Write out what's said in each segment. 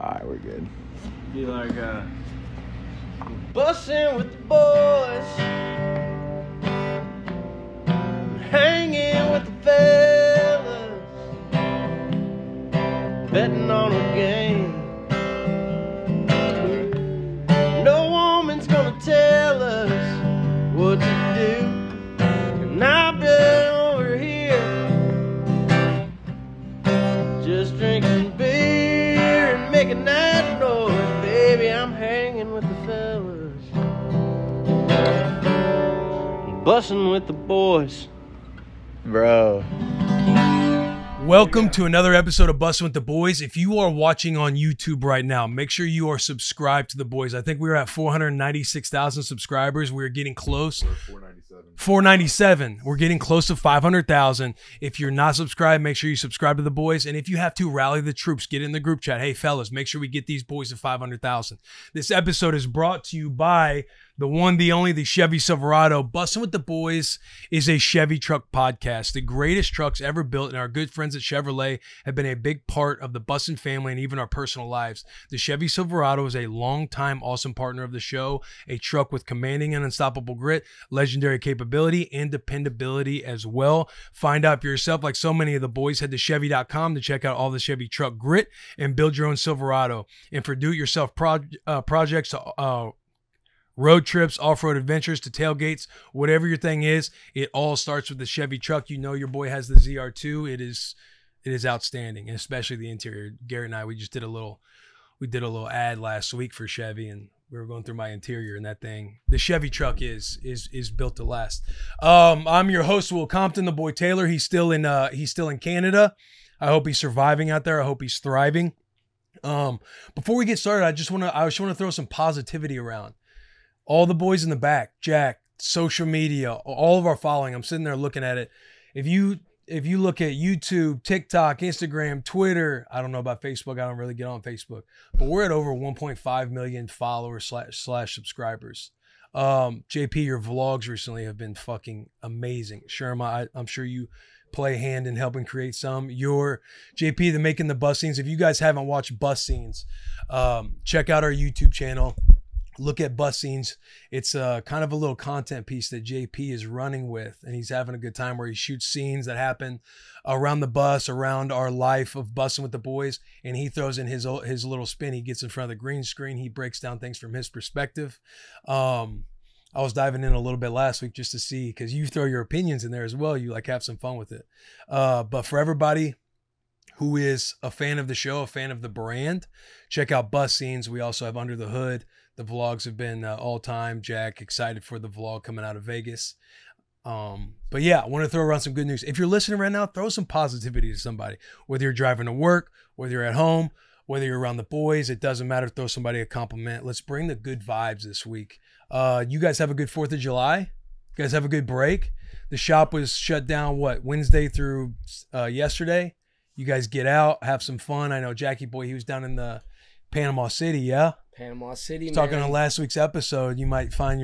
Alright, we're good. Be like, bussin' with the boys, hanging with the fellas, betting on a game. No woman's gonna tell us what to do. And I've been over here just drinking beer and making that noise. Baby, I'm hanging with the fellas, bussin' with the boys. Bro. Welcome to another episode of Bussin' with the Boys. If you are watching on YouTube right now, make sure you are subscribed to the boys. I think we were at 496,000 subscribers. We are getting close. 497. We're getting close to 500,000. If you're not subscribed, make sure you subscribe to the boys. And if you have to, rally the troops. Get in the group chat. Hey, fellas, make sure we get these boys to 500,000. This episode is brought to you by the one, the only, the Chevy Silverado. Bussin' with the Boys is a Chevy truck podcast. The greatest trucks ever built, and our good friends at Chevrolet have been a big part of the Bussin' family and even our personal lives. The Chevy Silverado is a longtime awesome partner of the show, a truck with commanding and unstoppable grit, legendary capability, and dependability as well. Find out for yourself. Like so many of the boys, head to Chevy.com to check out all the Chevy truck grit and build your own Silverado. And for do-it-yourself projects to road trips, off-road adventures to tailgates, whatever your thing is, it all starts with the Chevy truck. You know your boy has the ZR2. It is outstanding, and especially the interior. Garrett and I, we did a little ad last week for Chevy, and we were going through my interior, and that thing, the Chevy truck is built to last. I'm your host, Will Compton, the boy Taylor. He's still in Canada. I hope he's surviving out there. I hope he's thriving. Before we get started, I just wanna throw some positivity around. All the boys in the back, Jack, social media, all of our following. I'm sitting there looking at it. If you look at YouTube, TikTok, Instagram, Twitter, I don't know about Facebook. I don't really get on Facebook. But we're at over 1.5 million followers slash subscribers. JP, your vlogs recently have been fucking amazing. Sherma, I'm sure you play a hand in helping create some. Your JP, the Making the Bus Scenes. If you guys haven't watched Bus Scenes, check out our YouTube channel. Look at Bus Scenes. It's kind of a little content piece that JP is running with, and he's having a good time, where he shoots scenes that happen around the bus, around our life of bussing with the boys, and he throws in his little spin. He gets in front of the green screen. He breaks down things from his perspective. I was diving in a little bit last week just to see, because you throw your opinions in there as well. You like have some fun with it. But for everybody who is a fan of the show, a fan of the brand, check out Bus Scenes. We also have Under the Hood. The vlogs have been all time. Jack, excited for the vlog coming out of Vegas. But yeah, I want to throw around some good news. If you're listening right now, throw some positivity to somebody. Whether you're driving to work, whether you're at home, whether you're around the boys, it doesn't matter. Throw somebody a compliment. Let's bring the good vibes this week. You guys have a good 4th of July. You guys have a good break. The shop was shut down, what, Wednesday through yesterday? You guys get out, have some fun. I know Jackie boy, he was down in the Panama City, yeah? Panama City, man. Talking on last week's episode, you might find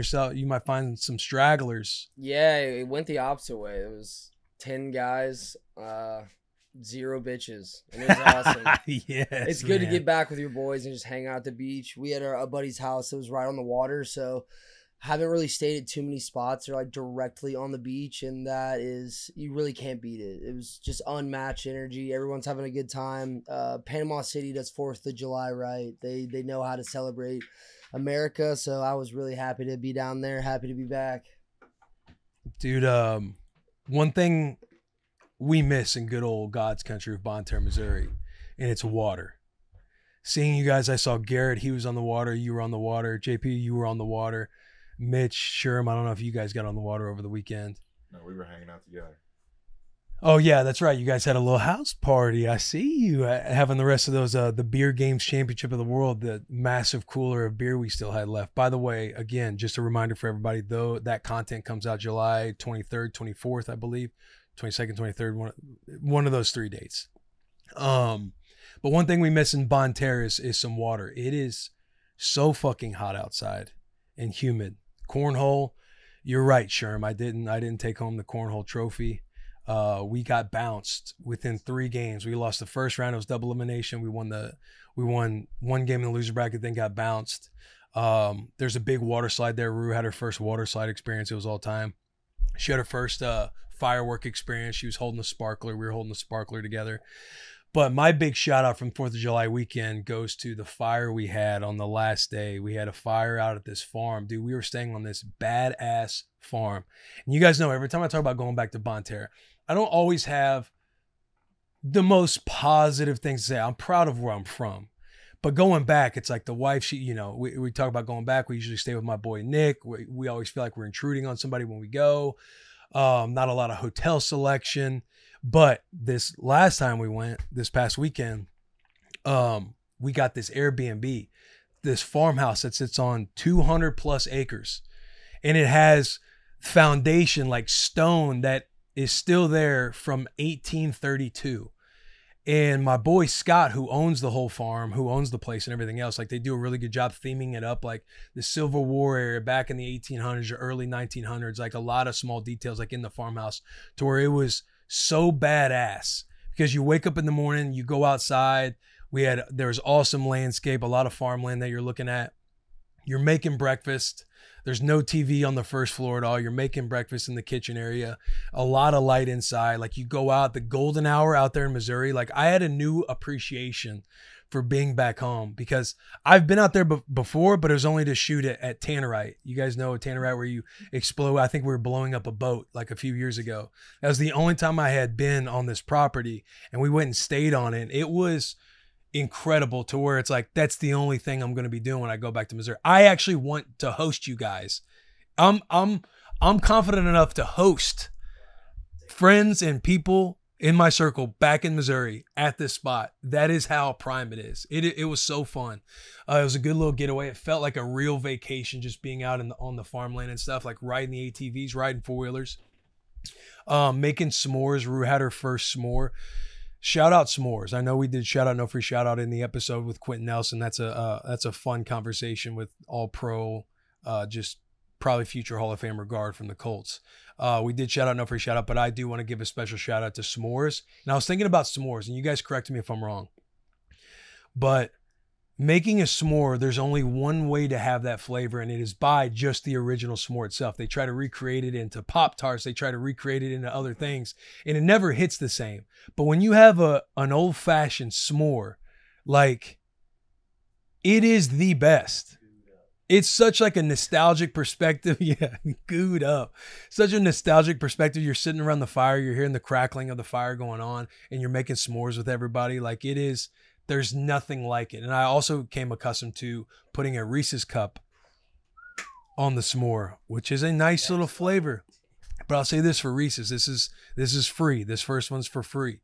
some stragglers. Yeah, it went the opposite way. It was 10 guys, 0 bitches. And it was awesome. Yes, it's good, man, to get back with your boys and just hang out at the beach. We had a buddy's house that was right on the water, so haven't really stayed at too many spots that are like directly on the beach, and that is, you really can't beat it. It was just unmatched energy. Everyone's having a good time. Panama City does 4th of July right. They know how to celebrate America, so I was really happy to be down there, happy to be back. Dude, one thing we miss in good old God's country of Bonterre, Missouri, and it's water. Seeing you guys, I saw Garrett, he was on the water, you were on the water, JP, you were on the water. Mitch, Sherm, I don't know if you guys got on the water over the weekend. No, we were hanging out together. Oh, yeah, that's right. You guys had a little house party. I see you having the rest of those, the Beer Games Championship of the World, the massive cooler of beer we still had left. By the way, again, just a reminder for everybody, though, that content comes out July 23rd, 24th, I believe, 22nd, 23rd, one of those 3 dates. But one thing we miss in Bonterre is some water. It is so fucking hot outside and humid. Cornhole, you're right, Sherm. I didn't take home the cornhole trophy. We got bounced within 3 games. We lost the first round. It was double elimination. We won one game in the loser bracket, then got bounced. There's a big water slide there. Rue had her first water slide experience. It was all time. She had her first firework experience. She was holding the sparkler. We were holding the sparkler together. But my big shout out from 4th of July weekend goes to the fire we had on the last day. We had a fire out at this farm. Dude, we were staying on this badass farm. And you guys know, every time I talk about going back to Bonterra, I don't always have the most positive things to say. I'm proud of where I'm from. But going back, it's like the wife, she, you know, we talk about going back. We usually stay with my boy, Nick. We always feel like we're intruding on somebody when we go. Not a lot of hotel selection. But this last time we went, this past weekend, we got this Airbnb, this farmhouse that sits on 200 plus acres. And it has foundation like stone that is still there from 1832. And my boy Scott, who owns the whole farm, who owns the place and everything else, like they do a really good job theming it up, like the Civil War era back in the 1800s or early 1900s, like a lot of small details like in the farmhouse, to where it was so badass because you wake up in the morning, you go outside. There was awesome landscape, a lot of farmland that you're looking at. You're making breakfast. There's no TV on the first floor at all. You're making breakfast in the kitchen area. A lot of light inside. Like you go out, the golden hour out there in Missouri. Like I had a new appreciation for being back home because I've been out there before, but it was only to shoot at Tannerite. You guys know Tannerite where you explode. I think we were blowing up a boat like a few years ago. That was the only time I had been on this property, and we went and stayed on it. It was incredible to where it's like, that's the only thing I'm going to be doing when I go back to Missouri. I actually want to host you guys. I'm confident enough to host friends and people in my circle back in Missouri at this spot. That is how prime it is. It was so fun. It was a good little getaway. It felt like a real vacation, just being out on the farmland and stuff, like riding the ATVs, riding four-wheelers, making s'mores. Rue had her first s'more. Shout out s'mores. I know we did shout out, no free shout out in the episode with Quentin Nelson. That's a fun conversation with all pro, just probably future Hall of Famer guard from the Colts. We did shout out, no free shout out, but I do want to give a special shout out to s'mores. And I was thinking about s'mores, and you guys correct me if I'm wrong, but making a s'more, there's only one way to have that flavor, and it is by just the original s'more itself. They try to recreate it into Pop-Tarts. They try to recreate it into other things, and it never hits the same. But when you have an old-fashioned s'more, like, it is the best. It's such like a nostalgic perspective. Yeah, gooed up. Such a nostalgic perspective. You're sitting around the fire. You're hearing the crackling of the fire going on, and you're making s'mores with everybody. Like, it is... There's nothing like it. And I also came accustomed to putting a Reese's cup on the s'more, which is a nice little flavor. But I'll say this for Reese's. This is free. This first one's for free.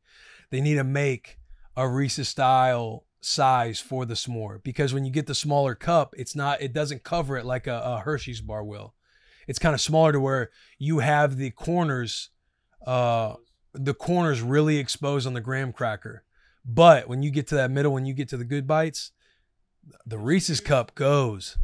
They need to make a Reese's style size for the s'more, because when you get the smaller cup, it doesn't cover it like a Hershey's bar will. It's kind of smaller to where you have the corners really exposed on the graham cracker. But when you get to that middle, when you get to the good bites, the Reese's cup goes.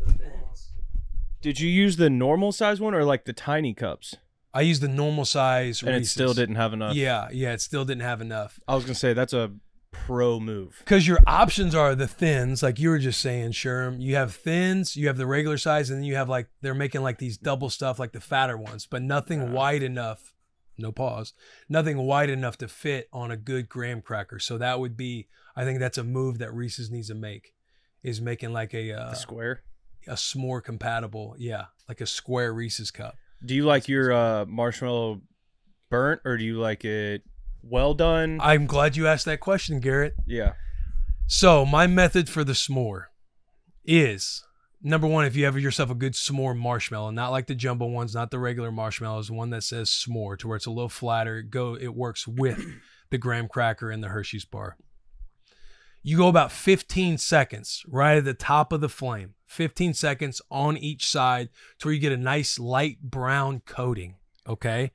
Did you use the normal size one or like the tiny cups? I used the normal size Reese's. And it still didn't have enough. Yeah, it still didn't have enough. I was going to say, that's a pro move. Because your options are the thins, like you were just saying, Sherm. You have thins, you have the regular size, and then you have like, they're making like these double stuff, like the fatter ones, but nothing wide enough. No pause. Nothing wide enough to fit on a good graham cracker. So that would be, I think that's a move that Reese's needs to make, is making like a square, a s'more compatible. Yeah. Like a square Reese's cup. Do you like your marshmallow burnt, or do you like it well done? I'm glad you asked that question, Garrett. Yeah. So my method for the s'more is, number one, if you have yourself a good s'more marshmallow, not like the jumbo ones, not the regular marshmallows, one that says s'more, to where it's a little flatter, it works with the graham cracker and the Hershey's bar. You go about 15 seconds right at the top of the flame, 15 seconds on each side, to where you get a nice light brown coating, okay?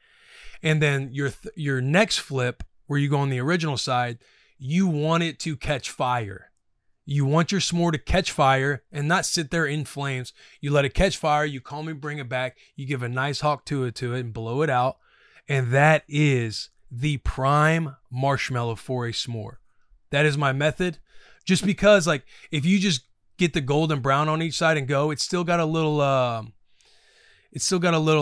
And then your next flip, where you go on the original side, you want it to catch fire. You want your s'more to catch fire and not sit there in flames. You let it catch fire. You calmly bring it back. You give a nice hawk to it and blow it out. And that is the prime marshmallow for a s'more. That is my method. Just because, like, if you just get the golden brown on each side and go, it's still got a little,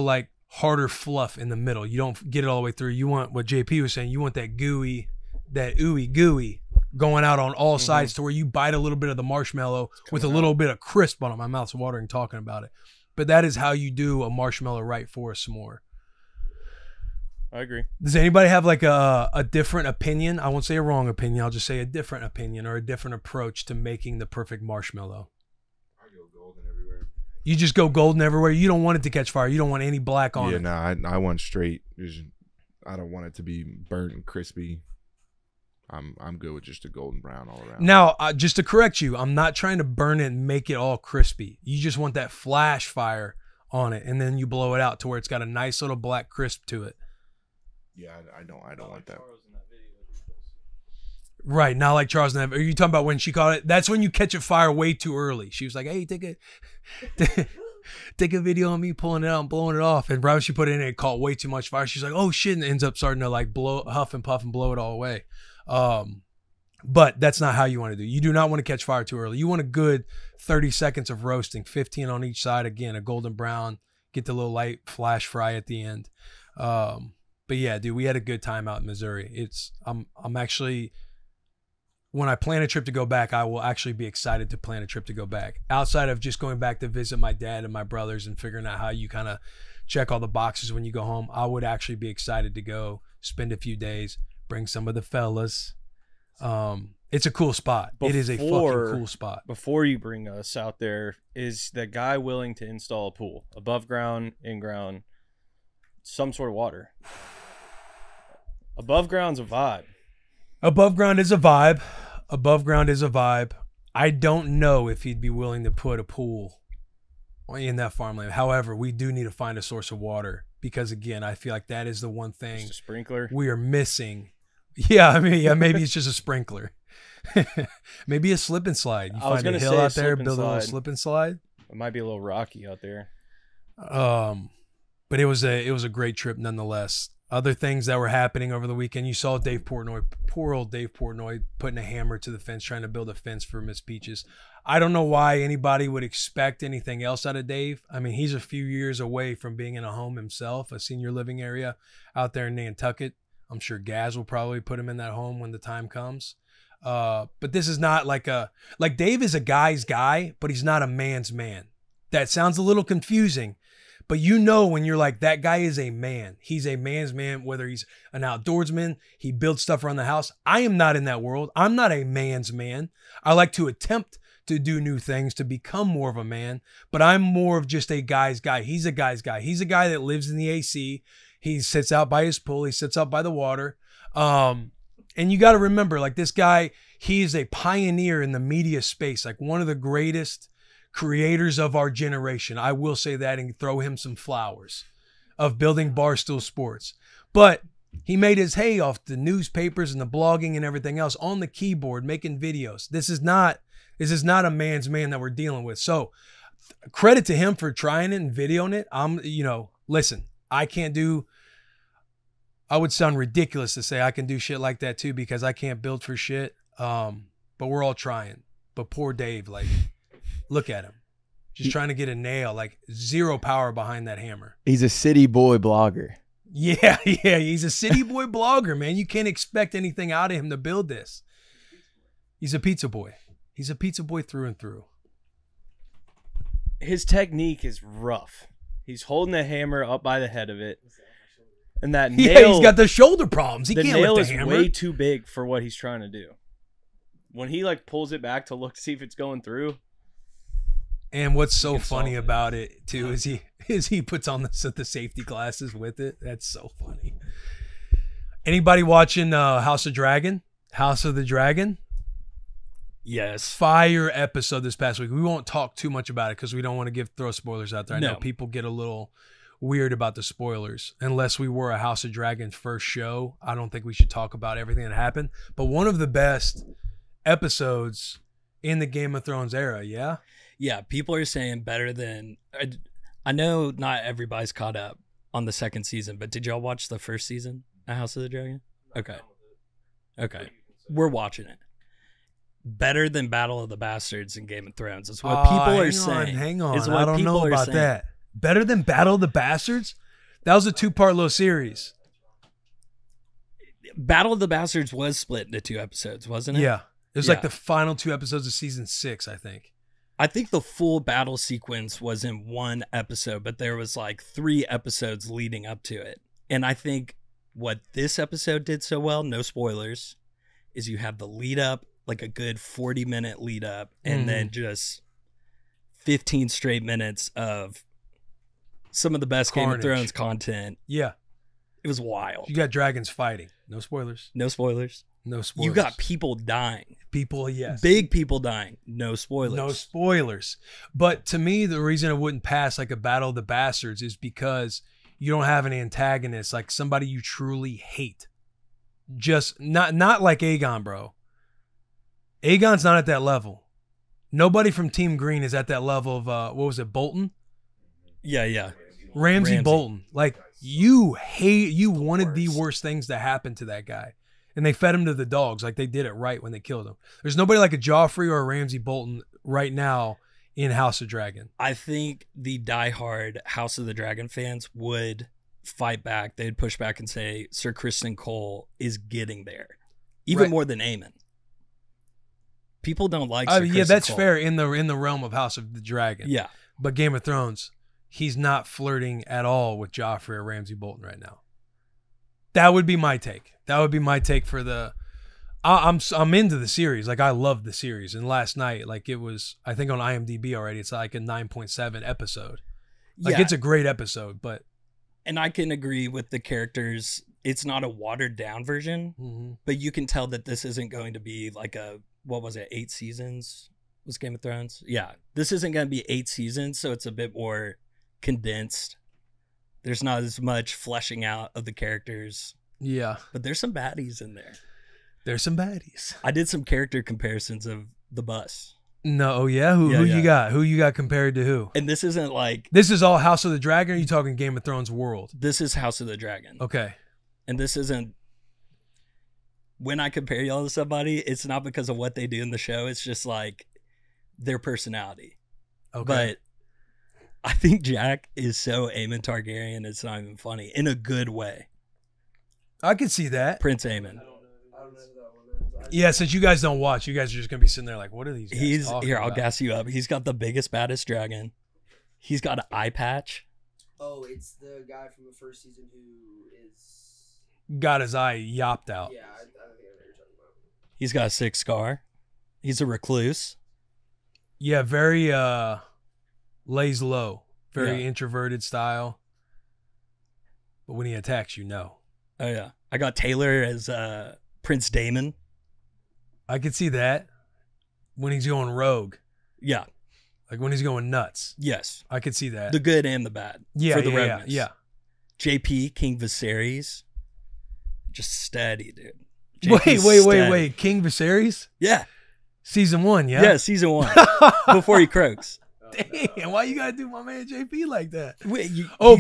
like harder fluff in the middle. You don't get it all the way through. You want what JP was saying. You want that gooey, that ooey gooey going out on all sides to where you bite a little bit of the marshmallow with a little bit of crisp on it. My mouth's watering talking about it. But that is how you do a marshmallow right for a s'more. I agree. Does anybody have like a different opinion? I won't say a wrong opinion. I'll just say a different opinion or a different approach to making the perfect marshmallow. I go golden everywhere. You just go golden everywhere. You don't want it to catch fire. You don't want any black on it. Yeah, no, I want straight. I don't want it to be burnt and crispy. I'm good with just a golden brown all around. Now, just to correct you, I'm not trying to burn it and make it all crispy. You just want that flash fire on it, and then you blow it out to where it's got a nice little black crisp to it. Yeah, I don't like that. Right, not like Charles in that video. Are you talking about when she caught it? That's when you catch a fire way too early. She was like, hey, take a video on me pulling it out and blowing it off. And right when she put it in, it caught way too much fire. She's like, oh, shit, and ends up starting to like blow, huff and puff and blow it all away. But that's not how you want to do it. You do not want to catch fire too early. You want a good 30 seconds of roasting, 15 on each side. Again, a golden brown. Get the little light flash fry at the end. But yeah, dude, we had a good time out in Missouri. I'm actually, when I plan a trip to go back, I will actually be excited to plan a trip to go back. Outside of just going back to visit my dad and my brothers and figuring out how you kind of check all the boxes when you go home, I would actually be excited to go spend a few days, bring some of the fellas. It's a cool spot. It is a fucking cool spot. Before you bring us out there, is the guy willing to install a pool above ground, in ground, some sort of water? Above ground's a vibe. Above ground is a vibe. Above ground is a vibe. I don't know if he'd be willing to put a pool in that farmland. However, we do need to find a source of water because, again, I feel like that is the one thing. Just a sprinkler. We are missing. Yeah, I mean, yeah, maybe it's just a sprinkler. Maybe a slip and slide. You find a hill out there, build a little slip and slide. It might be a little rocky out there. But it was a great trip nonetheless. Other things that were happening over the weekend, you saw Dave Portnoy, poor old Dave Portnoy, putting a hammer to the fence, trying to build a fence for Miss Peaches. I don't know why anybody would expect anything else out of Dave. I mean, he's a few years away from being in a home himself, a senior living area out there in Nantucket. I'm sure Gaz will probably put him in that home when the time comes. But this is not like like Dave is a guy's guy, but he's not a man's man. That sounds a little confusing. But you know when you're like, that guy is a man. He's a man's man, whether he's an outdoorsman, he builds stuff around the house. I am not in that world. I'm not a man's man. I like to attempt to do new things to become more of a man, but I'm more of just a guy's guy. He's a guy's guy. He's a guy that lives in the AC. He sits out by his pool. He sits out by the water. And you got to remember, like, this guy, he is a pioneer in the media space, like one of the greatest creators of our generation. I will say that and throw him some flowers of building Barstool Sports. But he made his hay off the newspapers and the blogging and everything else on the keyboard, making videos. This is not a man's man that we're dealing with. So credit to him for trying it and videoing it. Listen, I would sound ridiculous to say I can do shit like that too, because I can't build for shit. But we're all trying. But poor Dave, like, look at him. Just trying to get a nail, like zero power behind that hammer. He's a city boy blogger. Yeah. He's a city boy blogger, man. You can't expect anything out of him to build this. He's a pizza boy. He's a pizza boy through and through. His technique is rough. He's holding the hammer up by the head of it. And that nail. Yeah, he's got the shoulder problems. He can't lift the hammer. The nail is way too big for what he's trying to do. When he like pulls it back to look to see if it's going through. And what's so funny about it too is he puts on the safety glasses with it. That's so funny. Anybody watching House of the Dragon? Yes. Fire episode this past week. We won't talk too much about it because we don't want to throw spoilers out there. I know people get a little weird about the spoilers. Unless we were a House of Dragon first show, I don't think we should talk about everything that happened. But one of the best episodes in the Game of Thrones era, yeah? Yeah, people are saying better than... I know not everybody's caught up on the second season, but did y'all watch the first season? A House of the Dragon? Okay. Okay. We're watching it. Better than Battle of the Bastards and Game of Thrones. It's what people are saying. Hang on. I don't know about that. Better than Battle of the Bastards? That was a two-part little series. Battle of the Bastards was split into two episodes, wasn't it? Yeah. It was like the final two episodes of season 6, I think. I think the full battle sequence was in one episode, but there was like 3 episodes leading up to it. And I think what this episode did so well, no spoilers, is you have the lead up, like a good 40-minute lead up, and then just 15 straight minutes of some of the best Carnage. Game of Thrones content. Yeah. It was wild. You got dragons fighting. No spoilers. No spoilers. No spoilers. You got people dying. People, yes. Big people dying. No spoilers. No spoilers. But to me, the reason it wouldn't pass like a Battle of the Bastards is because you don't have an antagonist, like somebody you truly hate. Just not like Aegon, bro. Aegon's not at that level. Nobody from Team Green is at that level of, what was it, Bolton? Yeah, yeah. Ramsey Bolton. Like, you wanted the worst things to happen to that guy. And they fed him to the dogs. Like, they did it right when they killed him. There's nobody like a Joffrey or a Ramsey Bolton right now in House of Dragon. I think the diehard House of the Dragon fans would fight back. They'd push back and say, Ser Criston Cole is getting there. Even more than Aemond. People don't like Ser Criston Cole. Yeah, that's fair in the realm of House of the Dragon. Yeah. But Game of Thrones, he's not flirting at all with Joffrey or Ramsey Bolton right now. That would be my take. That would be my take for the. I'm into the series. Like, I love the series. And last night, like, it was, I think on IMDb already, it's like a 9.7 episode. Like, it's a great episode, but. And I can agree with the characters. It's not a watered down version, but you can tell that this isn't going to be like a, what was it, 8 seasons was Game of Thrones? Yeah. This isn't going to be 8 seasons, so it's a bit more condensed. There's not as much fleshing out of the characters. Yeah. But there's some baddies in there. There's some baddies. I did some character comparisons of the bus. No, yeah? Who you got? Who you got compared to who? And this isn't like... This is all House of the Dragon, or are you talking Game of Thrones world? This is House of the Dragon. Okay. And this isn't... When I compare y'all to somebody, it's not because of what they do in the show. It's just like their personality. Okay. But... I think Jack is so Aemond Targaryen, it's not even funny. In a good way. I can see that. Prince Aemond. Yeah, since you guys don't watch, you guys are just going to be sitting there like, what are these guys talking about? I'll gas you up. He's got the biggest, baddest dragon. He's got an eye patch. Oh, it's the guy from the first season who is... Got his eye yopped out. Yeah, I think I know what you're talking about. He's got a sick scar. He's a recluse. Yeah, very... Lays low, very introverted style. But when he attacks, you know. Oh yeah, I got Taylor as Prince Damon. I could see that when he's going rogue. Yeah, like when he's going nuts. Yes, I could see that. The good and the bad. Yeah, for the remnants. Yeah. JP King Viserys, just steady, dude. Wait, King Viserys? Yeah, season 1. Yeah, season 1 before he croaks. Damn, why you gotta do my man JP like that? Wait,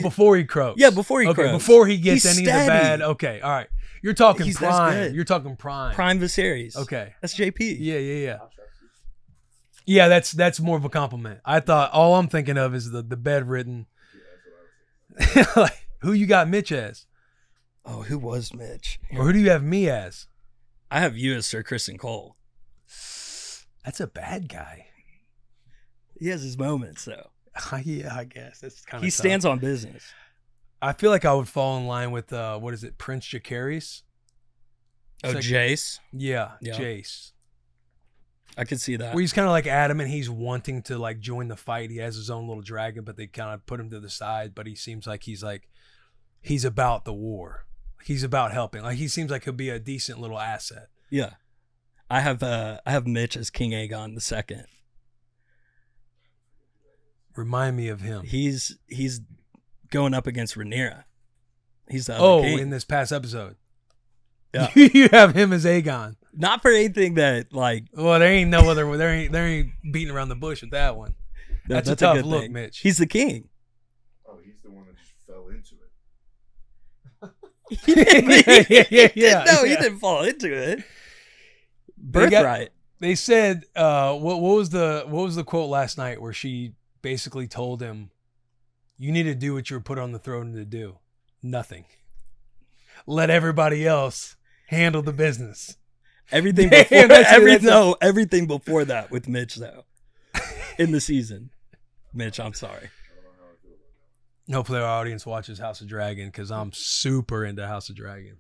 before he croaks. Yeah, before he croaks. Before he gets any of the bad. Okay, all right. You're talking prime. You're talking prime. Prime Viserys. Okay. That's JP. Yeah. Yeah, that's more of a compliment. I thought all I'm thinking of is the bedridden. Like, who you got Mitch as? Oh, who was Mitch? Or who do you have me as? I have you as Ser Criston Cole. That's a bad guy. He has his moments, though. Yeah, I guess. That's kind of He stands on business. I feel like I would fall in line with, what is it, Prince Jacaerys? Oh, like, Jace? Yeah, Jace. I could see that. Where he's kind of like adamant. He's wanting to like join the fight. He has his own little dragon, but they kind of put him to the side. But he seems like he's about the war. He's about helping. Like, he seems like he'll be a decent little asset. Yeah. I have Mitch as King Aegon II. Remind me of him. He's going up against Rhaenyra. He's the other king. In this past episode. Yeah. You have him as Aegon. Not for anything that like. Well, there ain't no other. there ain't beating around the bush with that one. No, that's a tough look, Mitch. He's the king. Oh, he's the one that just fell into it. He didn't, he didn't fall into it. Birthright. They said, what was the quote last night where she basically told him, "You need to do what you were put on the throne to do. Nothing. Let everybody else handle the business." Everything before that. Everything before that with Mitch though. In the season. Mitch, I'm sorry. Hopefully our audience watches House of Dragon because I'm super into House of Dragon.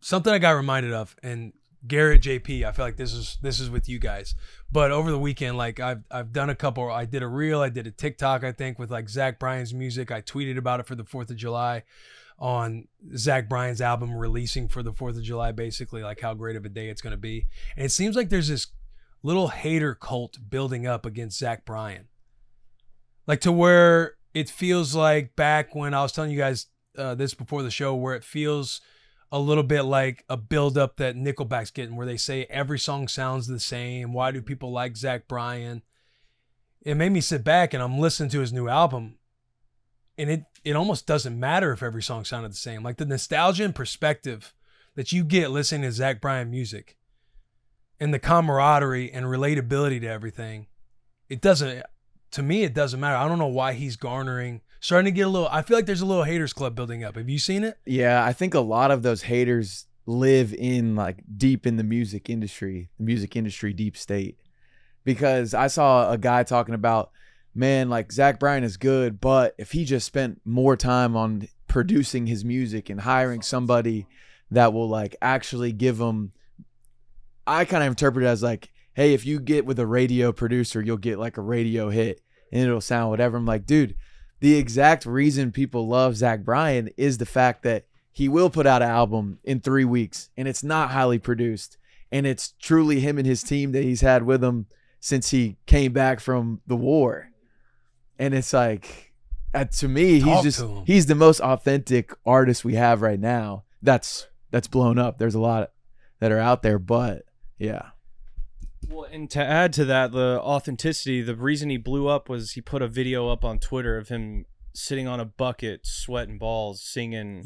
Something I got reminded of, and Garrett, JP, I feel like this is with you guys. But over the weekend, like I've done a couple. I did a reel, I did a TikTok, I think, with like Zach Bryan's music. I tweeted about it for the 4th of July on Zach Bryan's album releasing for the 4th of July, basically, like how great of a day it's going to be. And it seems like there's this little hater cult building up against Zach Bryan. Like to where it feels like back when I was telling you guys this before the show, where it feels a little bit like a buildup that Nickelback's getting, where they say every song sounds the same. Why do people like Zach Bryan? It made me sit back and I'm listening to his new album, and it almost doesn't matter if every song sounded the same. Like the nostalgia and perspective that you get listening to Zach Bryan music and the camaraderie and relatability to everything, it doesn't, to me, it doesn't matter. I don't know why he's garnering. Starting to get a little, I feel like there's a little haters club building up. Have you seen it? Yeah, I think a lot of those haters live in like deep in the music industry deep state. Because I saw a guy talking about, man, like Zach Bryan is good, but if he just spent more time on producing his music and hiring somebody that will like actually give him, I kind of interpret it as like, hey, if you get with a radio producer, you'll get like a radio hit and it'll sound whatever. I'm like, dude, the exact reason people love Zach Bryan is the fact that he will put out an album in 3 weeks and it's not highly produced. And it's truly him and his team that he's had with him since he came back from the war. And it's like, to me, he's the most authentic artist we have right now. That's blown up. There's a lot that are out there, but yeah. Well, and to add to that, the authenticity, the reason he blew up was he put a video up on Twitter of him sitting on a bucket, sweating balls, singing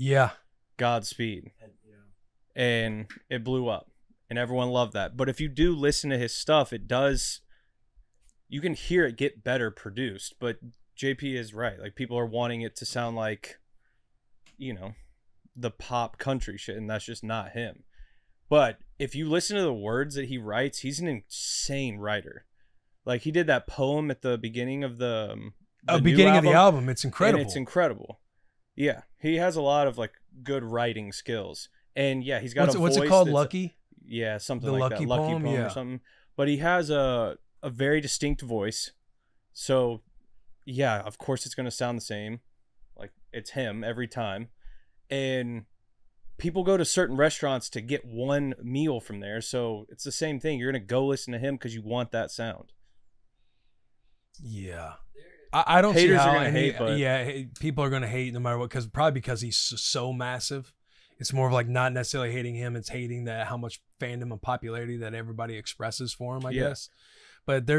Godspeed. Yeah. And it blew up. And everyone loved that. But if you do listen to his stuff, it does, you can hear it get better produced. But JP is right. Like, people are wanting it to sound like, you know, the pop country shit, and that's just not him. But if you listen to the words that he writes, he's an insane writer. Like, he did that poem at the beginning of the album. It's incredible. It's incredible. Yeah, he has a lot of like good writing skills, and yeah, he's got what's it called? Lucky. Yeah, something like that. Lucky poem or something. But he has a very distinct voice, so yeah, of course it's gonna sound the same. Like, it's him every time, and people go to certain restaurants to get one meal from there. So it's the same thing. You're going to go listen to him because you want that sound. Yeah. I don't see how. People are going to hate no matter what, because probably because he's so massive. It's more of like not necessarily hating him. It's hating that how much fandom and popularity that everybody expresses for him, I guess. But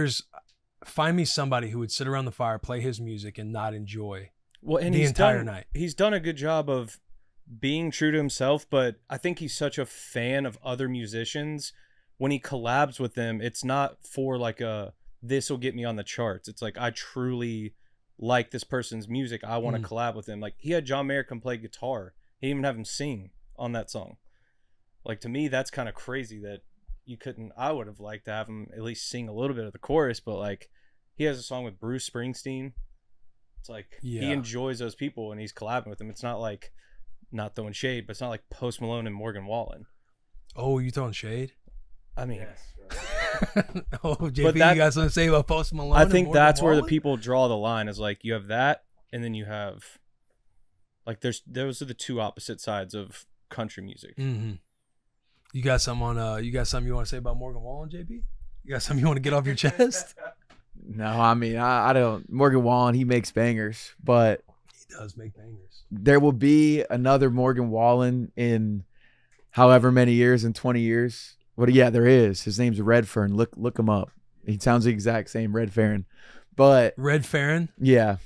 find me somebody who would sit around the fire, play his music, and not enjoy the entire night. He's done a good job of being true to himself, but I think he's such a fan of other musicians. When he collabs with them, it's not for like this will get me on the charts. It's like, I truly like this person's music. I want to collab with him. Like, he had John Mayer come play guitar. He even have him sing on that song. Like, to me, that's kind of crazy that you couldn't. I would have liked to have him at least sing a little bit of the chorus, but like, he has a song with Bruce Springsteen. It's like, he enjoys those people and he's collabing with them. It's not like, not throwing shade, but it's not like Post Malone and Morgan Wallen. Oh, you throwing shade? I mean, yes, right. Oh, JP, you got something to say about Post Malone? I think that's where the people draw the line, is like, you have that, and then you have like, those are the two opposite sides of country music. Mm-hmm. You got something you want to say about Morgan Wallen, JP? You got something you want to get off your chest? No, I mean, I don't. Morgan Wallen, he makes bangers, but does make bangers. There will be another Morgan Wallen in however many years, in 20 years. But yeah, there is. His name's Redfern. Look him up. He sounds the exact same, Redfern. But Redfern? Yeah.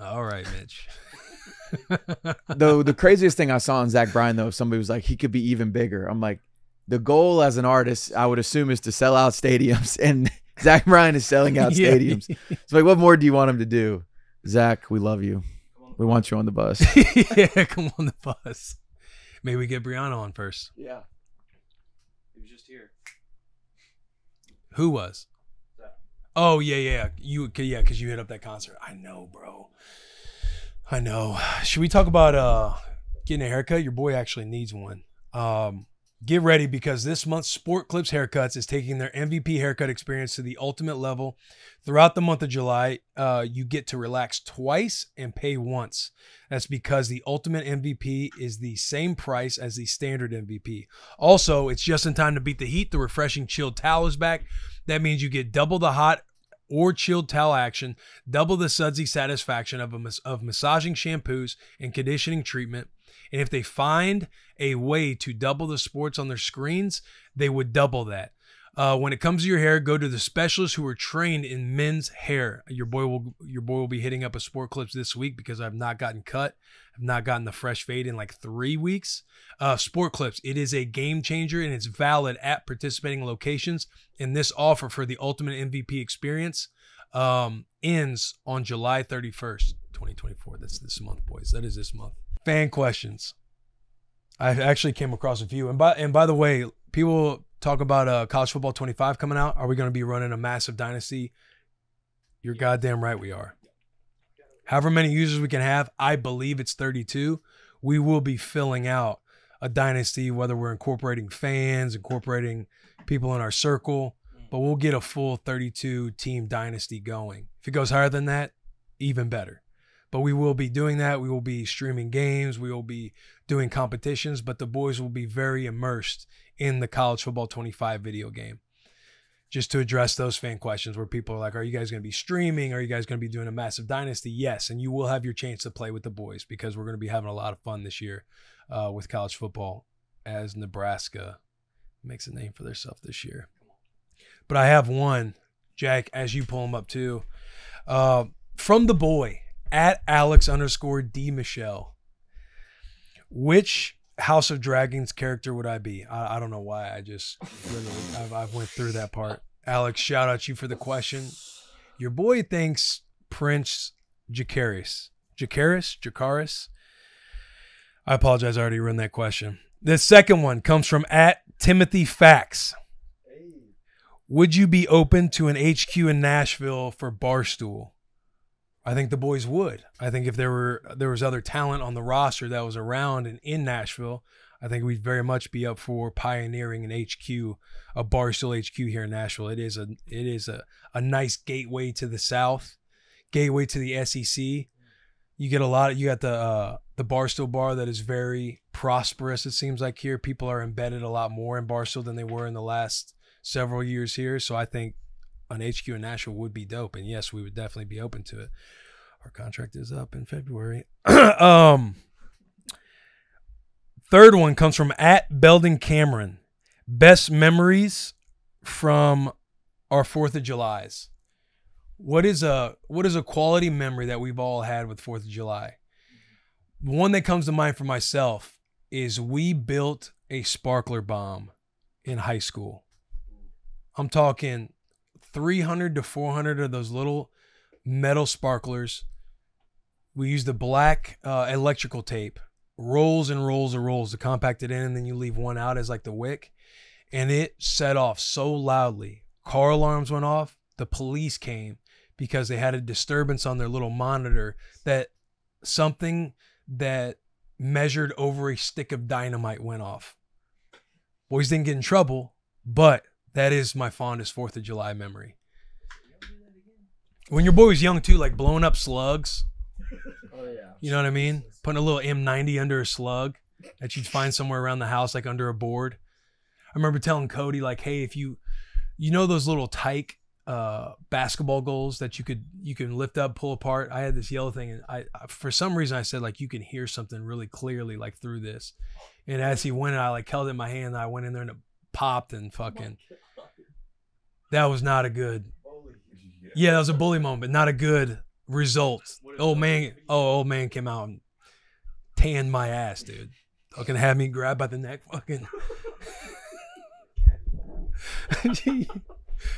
All right, Mitch. Though the craziest thing I saw in Zach Bryan, though, somebody was like, he could be even bigger. I'm like, the goal as an artist, I would assume, is to sell out stadiums, and Zach Bryan is selling out stadiums. Yeah. So like, what more do you want him to do? Zach, we love you. We want you on the bus. Yeah, come on the bus. Maybe we get Brianna on first. Yeah. He was just here. Who was? Zach. Oh, yeah, yeah. You, yeah, because you hit up that concert. I know, bro. I know. Should we talk about getting a haircut? Your boy actually needs one. Get ready, because this month's Sport Clips Haircuts is taking their MVP haircut experience to the ultimate level. Throughout the month of July, you get to relax twice and pay once. That's because the ultimate MVP is the same price as the standard MVP. Also, it's just in time to beat the heat. The refreshing chilled towel is back. That means you get double the hot or chilled towel action, double the sudsy satisfaction of massaging shampoos and conditioning treatment. And if they find a way to double the sports on their screens, they would double that. When it comes to your hair, go to the specialists who are trained in men's hair. Your boy will be hitting up a Sport Clips this week, because I've not gotten cut. I've not gotten the fresh fade in like 3 weeks. Sport Clips, it is a game changer, and it's valid at participating locations. And this offer for the ultimate MVP experience ends on July 31st, 2024. That's this month, boys. That is this month. Fan questions. I actually came across a few. And by the way, people talk about College Football 25 coming out. Are we going to be running a massive dynasty? You're goddamn right we are. However many users we can have, I believe it's 32. We will be filling out a dynasty, whether we're incorporating fans, incorporating people in our circle, but we'll get a full 32 team dynasty going. If it goes higher than that, even better. But we will be doing that. We will be streaming games. We will be doing competitions. But the boys will be very immersed in the College Football 25 video game. Just to address those fan questions where people are like, are you guys going to be streaming? Are you guys going to be doing a massive dynasty? Yes. And you will have your chance to play with the boys, because we're going to be having a lot of fun this year with college football, as Nebraska makes a name for themselves this year. But I have one, Jack, as you pull them up too, from the boy. At Alex_D Michelle, which House of Dragons character would I be? I don't know why. I just literally, I've went through that part. Alex, shout out to you for the question. Your boy thinks Prince Jacaerys. Jacaerys? I apologize. I already ruined that question. The second one comes from at Timothy Facts. Would you be open to an HQ in Nashville for Barstool? I think the boys would. I think if there was other talent on the roster that was around and in Nashville, I think we'd very much be up for pioneering an HQ, a Barstool HQ here in Nashville. It is a nice gateway to the South, gateway to the SEC. You get a lot of, you got the Barstool bar that is very prosperous. It seems like here people are embedded a lot more in Barstool than they were in the last several years here. So I think an HQ in Nashville would be dope, and yes, we would definitely be open to it. Our contract is up in February. Third one comes from at Belden Cameron. Best memories from our 4th of July's. What is a quality memory that we've all had with 4th of July? The one that comes to mind for myself is we built a sparkler bomb in high school. I'm talking 300 to 400 of those little metal sparklers. We used the black electrical tape, rolls and rolls and rolls to compact it in, and then you leave one out as like the wick. And it set off so loudly. Car alarms went off. The police came because they had a disturbance on their little monitor that something that measured over a stick of dynamite went off. Boys didn't get in trouble, but that is my fondest 4th of July memory. When your boy was young too, like blowing up slugs. Oh yeah. You know what I mean? Putting a little M90 under a slug that you'd find somewhere around the house, like under a board. I remember telling Cody, like, hey, if you know those little Tyke basketball goals that you can lift up, pull apart. I had this yellow thing, and I for some reason I said, like, you can hear something really clearly like through this. And as he went, I like held it in my hand, and I went in there and it popped and fucking. That was not a good. Yeah, that was a bully moment, but not a good result. Old man came out and tanned my ass, dude. Fucking had me grabbed by the neck, fucking.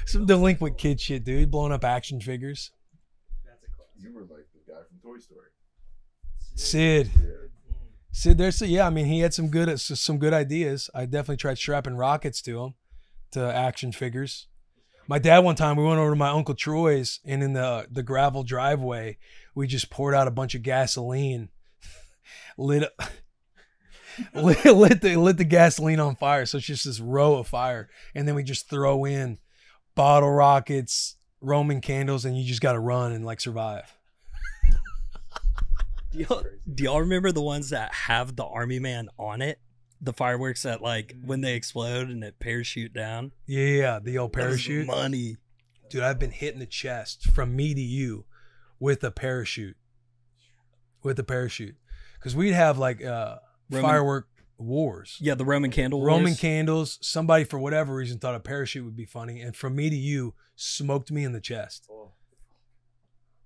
Some delinquent kid shit, dude. Blowing up action figures. You were like the guy from Toy Story. Sid. Sid, there's yeah, I mean, he had some good ideas. I definitely tried strapping rockets to him, to action figures. My dad, one time, we went over to my Uncle Troy's, and in the gravel driveway, we just poured out a bunch of gasoline, lit the gasoline on fire. So it's just this row of fire. And then we just throw in bottle rockets, Roman candles, and you just got to run and like survive. Do y'all remember the ones that have the army man on it? The fireworks that, like, when they explode and it parachute down? Yeah, the old parachute. That's money. Dude, I've been hit in the chest from me to you with a parachute. With a parachute. Because we'd have, like, firework wars. Yeah, the Roman candle wars. Roman candles. Somebody, for whatever reason, thought a parachute would be funny. And from me to you, smoked me in the chest. Oh.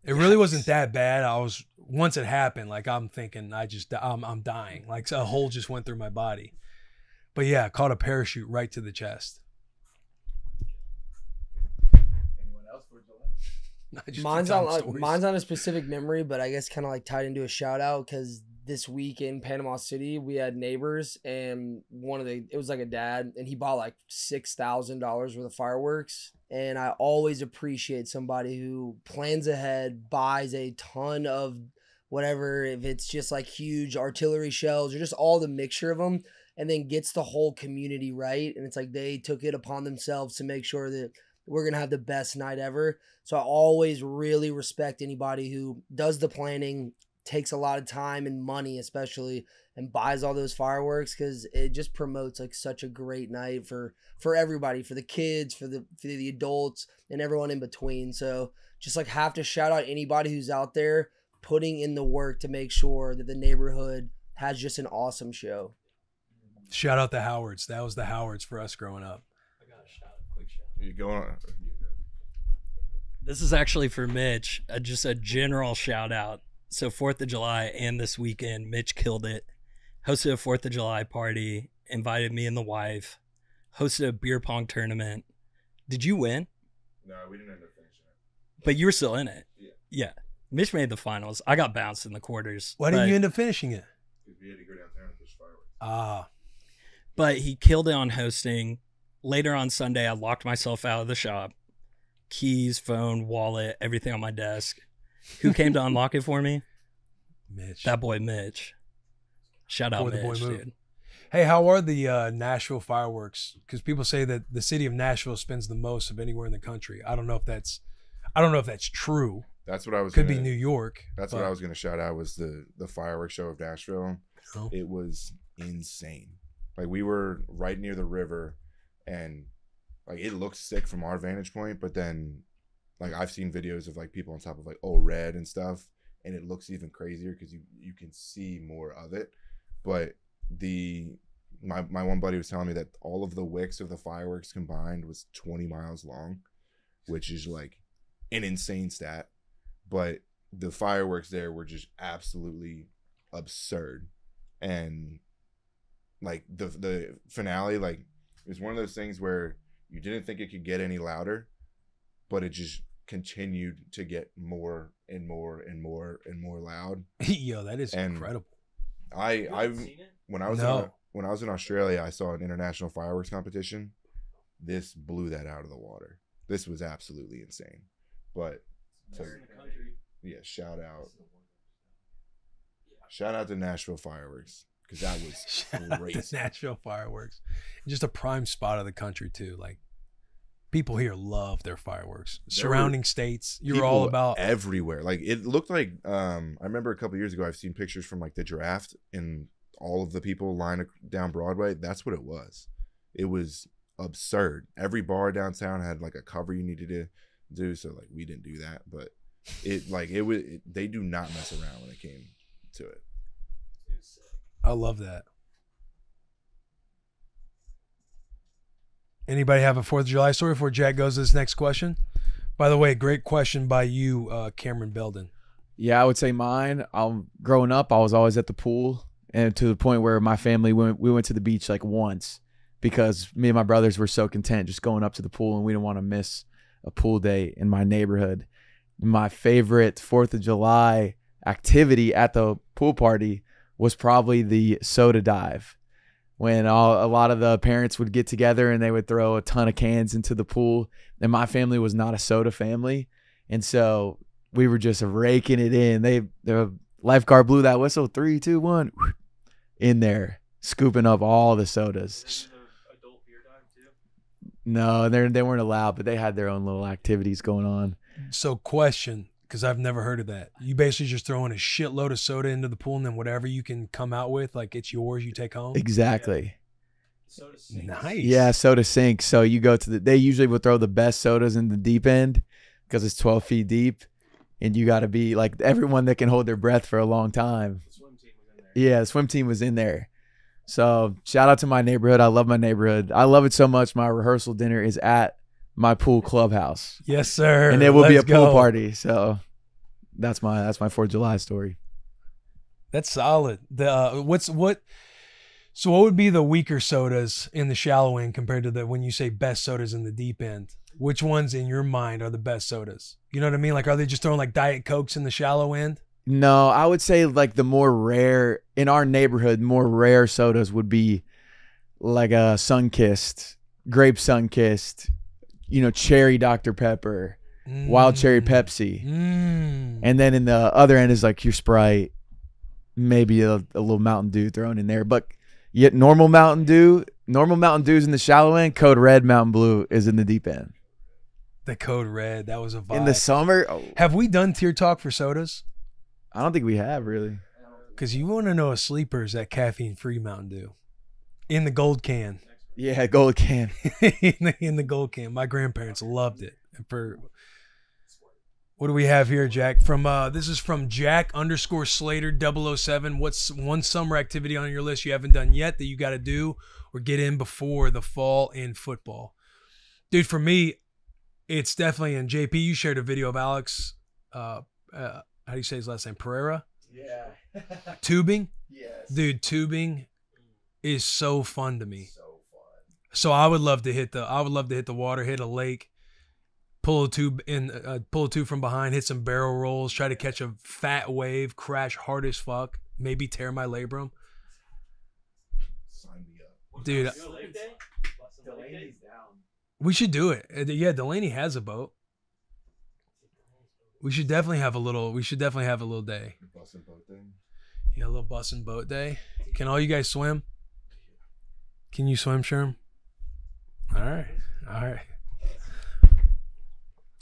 It really wasn't that bad. I was, once it happened, like, I'm thinking I'm dying. Like, a hole just went through my body. But yeah, I caught a parachute right to the chest. Anyone else? Mine's on a specific memory, but I guess kind of like tied into a shout out, because this week in Panama City, we had neighbors, and it was like a dad, and he bought like $6,000 worth of fireworks. And I always appreciate somebody who plans ahead, buys a ton of whatever, if it's just like huge artillery shells or just all the mixture of them, and then gets the whole community right. And it's like they took it upon themselves to make sure that we're going to have the best night ever. So I always really respect anybody who does the planning, takes a lot of time and money especially, and buys all those fireworks, because it just promotes like such a great night for everybody, for the kids, for the adults, and everyone in between. So just like have to shout out anybody who's out there putting in the work to make sure that the neighborhood has just an awesome show. Shout out the Howards. That was the Howards for us growing up. I got a shout, quick shout. You go on. This is actually for Mitch, just a general shout out. So 4th of July and this weekend, Mitch killed it. Hosted a 4th of July party, invited me and the wife, hosted a beer pong tournament. Did you win? No, we didn't end up finishing it. But you were still in it. Yeah. Yeah. Mitch made the finals. I got bounced in the quarters. Why didn't you end up finishing it? Because we had to go downtown and fish fireworks. Ah. But he killed it on hosting. Later on Sunday, I locked myself out of the shop. Keys, phone, wallet, everything on my desk. Who came to unlock it for me? Mitch. That boy, Mitch. Shout out, Mitch, dude. Hey, how are the Nashville fireworks? Because people say that the city of Nashville spends the most of anywhere in the country. I don't know if that's true. That's what I was. Could be New York. That's what I was going to shout out, was the fireworks show of Nashville. Oh. It was insane. Like, we were right near the river, and like it looked sick from our vantage point, but then, like, I've seen videos of like people on top of like Old Red and stuff, and it looks even crazier because you can see more of it. But my one buddy was telling me that all of the wicks of the fireworks combined was 20 miles long, which is like an insane stat. But the fireworks there were just absolutely absurd. And like the finale, like, it was one of those things where you didn't think it could get any louder, but it just continued to get more and more and more and more loud. Yo, that is incredible. When I was in Australia, I saw an international fireworks competition. This blew that out of the water. This was absolutely insane. But so, in the country. Yeah, shout out to Nashville fireworks, because that was crazy. Nashville fireworks, just a prime spot of the country too. Like, people here love their fireworks. Surrounding states, you're all about everywhere. Like, it looked like I remember a couple years ago, I've seen pictures from like the draft and all of the people lined down Broadway. That's what it was. It was absurd. Every bar downtown had like a cover you needed to do. So like, we didn't do that, but they do not mess around when it came to it. I love that. Anybody have a 4th of July story before Jack goes to this next question? By the way, great question by you, Cameron Belden. Yeah, I would say mine. Growing up, I was always at the pool, and to the point where my family we went to the beach like once because me and my brothers were so content just going up to the pool, and we didn't want to miss a pool day in my neighborhood. My favorite 4th of July activity at the pool party was probably the soda dive, when a lot of the parents would get together and they would throw a ton of cans into the pool. And my family was not a soda family, and so we were just raking it in. The lifeguard blew that whistle, 3, 2, 1, in there, scooping up all the sodas. Isn't there adult beer dive too? No, they weren't allowed, but they had their own little activities going on. So question, because I've never heard of that. You basically just throwing a shitload of soda into the pool, and then whatever you can come out with, like, it's yours, you take home? Exactly. Yeah. Soda sinks. Nice. Yeah, soda sinks. So you go to they usually will throw the best sodas in the deep end because it's 12 feet deep, and you got to be like everyone that can hold their breath for a long time. The swim team was in there. Yeah, the swim team was in there. So shout out to my neighborhood. I love my neighborhood. I love it so much. My rehearsal dinner is at my pool clubhouse. Yes, sir. And it will be a pool party. So that's my 4th of July story. That's solid. So what would be the weaker sodas in the shallow end compared to the, when you say best sodas in the deep end? Which ones in your mind are the best sodas? You know what I mean? Like, are they just throwing like Diet Cokes in the shallow end? No, I would say like the more rare, in our neighborhood, more rare sodas would be like a Sunkist, grape Sunkist, you know, cherry Dr. Pepper, wild cherry Pepsi. And then in the other end is like your Sprite, maybe a little Mountain Dew thrown in there. But yet normal Mountain Dew is in the shallow end. Code Red Mountain Blue is in the deep end. The Code Red, that was a vibe. In the summer. Oh. Have we done tier talk for sodas? I don't think we have, really. Because you want to know a sleeper is that caffeine-free Mountain Dew in the gold can. Yeah, gold can. in the gold can. My grandparents loved it. What do we have here, Jack? This is from Jack_Slater007. What's one summer activity on your list you haven't done yet that you got to do or get in before the fall in football? Dude, for me, it's definitely, and JP, you shared a video of Alex, how do you say his last name? Pereira? Yeah. Tubing? Yes. Dude, tubing is so fun to me. So I would love to hit the water, hit a lake, pull a tube from behind, hit some barrel rolls, try to catch a fat wave, crash hard as fuck, maybe tear my labrum. Sign me up, dude. Delaney's down. We should do it. Yeah, Delaney has a boat. We should definitely have a little day. Bus and boat thing. Yeah, a little bus and boat day. Can all you guys swim? Can you swim, Sherm? All right.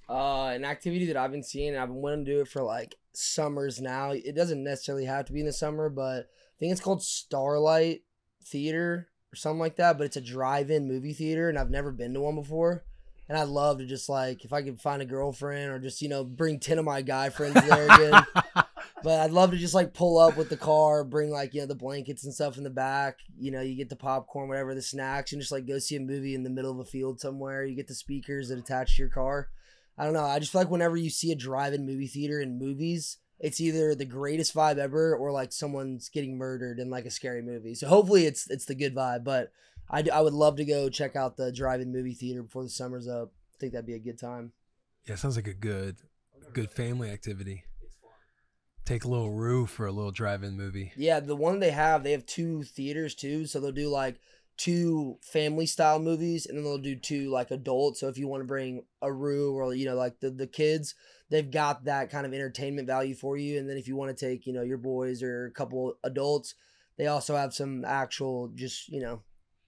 An activity that I've been seeing, I've been wanting to do it for like summers now. It doesn't necessarily have to be in the summer, but I think it's called Starlight Theater or something like that. But it's a drive-in movie theater, and I've never been to one before. And I'd love to just like, if I could find a girlfriend or just, you know, bring 10 of my guy friends there again. But I'd love to just like pull up with the car, bring like, you know, the blankets and stuff in the back. You know, you get the popcorn, whatever, the snacks, and just like go see a movie in the middle of a field somewhere. You get the speakers that attach to your car. I don't know. I just feel like whenever you see a drive-in movie theater in movies, it's either the greatest vibe ever or like someone's getting murdered in like a scary movie. So hopefully it's the good vibe. But I would love to go check out the drive-in movie theater before the summer's up. I think that'd be a good time. Yeah, sounds like a good family activity. Take a little Rue for a little drive-in movie. Yeah, the one they have 2 theaters too, so they'll do like 2 family-style movies, and then they'll do 2 like adults. So if you want to bring a Rue or, you know, like the kids, they've got that kind of entertainment value for you. And then if you want to take, you know, your boys or a couple adults, they also have some actual just, you know,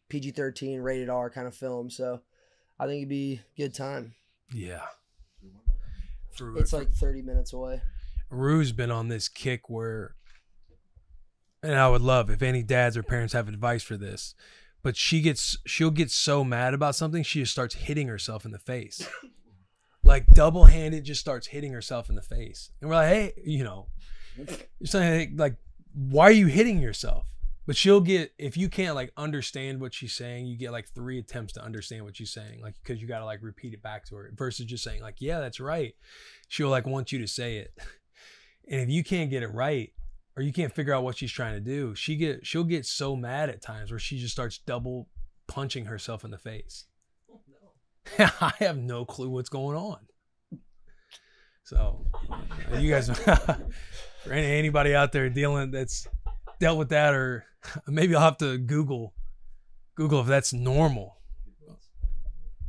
PG-13 rated R kind of film. So I think it'd be a good time. Yeah. It's like 30 minutes away. Rue's been on this kick where, and I would love if any dads or parents have advice for this, but she'll get so mad about something, she just starts hitting herself in the face. Like double-handed, just starts hitting herself in the face. And we're like, hey, you know, you're saying like, why are you hitting yourself? But she'll get, if you can't like understand what she's saying, you get like 3 attempts to understand what she's saying, like, because you got to like repeat it back to her versus just saying like, yeah, that's right. She'll like want you to say it. And if you can't get it right, or you can't figure out what she's trying to do, she'll get so mad at times where she just starts double punching herself in the face. Oh, no. I have no clue what's going on. So you guys, for anybody out there that's dealt with that, or maybe I'll have to Google if that's normal.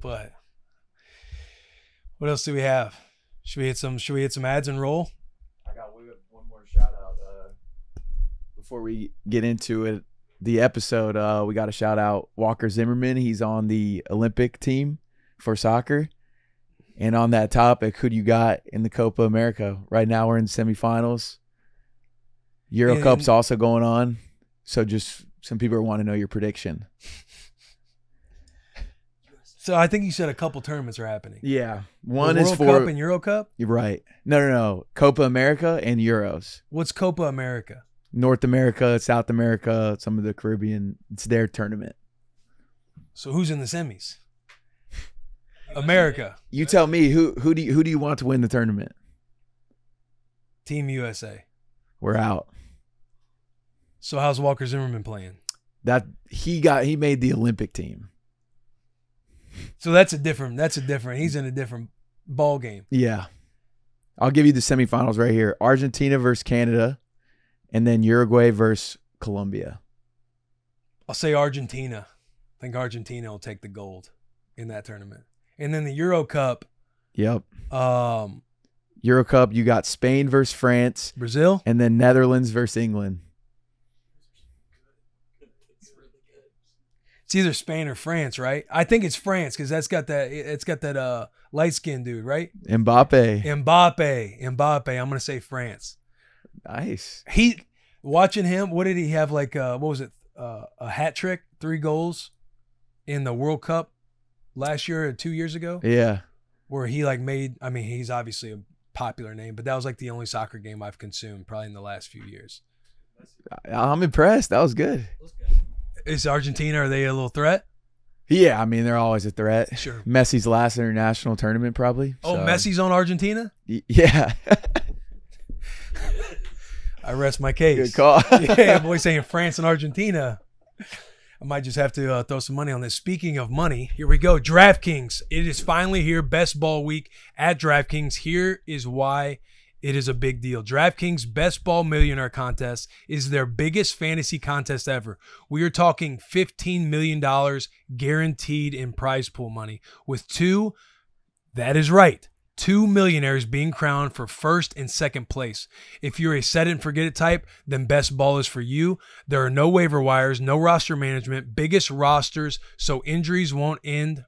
But what else do we have? Should we hit some ads and roll? We have one more shout out before we get into it. The episode, we got to shout out Walker Zimmerman. He's on the Olympic team for soccer. And on that topic, who do you got in the Copa America? Right now we're in semifinals. Euro Cup's also going on. So just some people want to know your prediction. So I think you said a couple tournaments are happening. Yeah. One is for World Cup and Euro Cup? You're right. No. Copa America and Euros. What's Copa America? North America, South America, some of the Caribbean. It's their tournament. So who's in the semis? America. You tell me, who do you want to win the tournament? Team USA. We're out. So how's Walker Zimmerman playing? He made the Olympic team. So that's a different, he's in a different ball game. Yeah. I'll give you the semifinals right here. Argentina versus Canada, and then Uruguay versus Colombia. I'll say Argentina. I think Argentina will take the gold in that tournament. And then the Euro Cup. Yep. Euro Cup, you got Spain versus France. Brazil. And then Netherlands versus England. It's either Spain or France, right? I think it's France because it's got that light-skinned dude, right? Mbappe. I'm going to say France. Nice. Watching him, what did he have, like, what was it, a hat trick, 3 goals in the World Cup last year or 2 years ago? Yeah. Where he, like, made, I mean, he's obviously a popular name, but that was, like, the only soccer game I've consumed probably in the last few years. I'm impressed. That was good. Is Argentina, are they a little threat? Yeah, I mean, they're always a threat. Sure. Messi's last international tournament, probably. Oh, so. Messi's on Argentina? Yeah. I rest my case. Good call. Yeah, I'm always saying France and Argentina. I might just have to throw some money on this. Speaking of money, here we go. DraftKings. It is finally here. Best ball week at DraftKings. Here is why it is a big deal. DraftKings Best Ball Millionaire Contest is their biggest fantasy contest ever. We are talking $15 million guaranteed in prize pool money with two millionaires being crowned for first and second place. If you're a set it and forget it type, then Best Ball is for you. There are no waiver wires, no roster management, bigger rosters so injuries won't end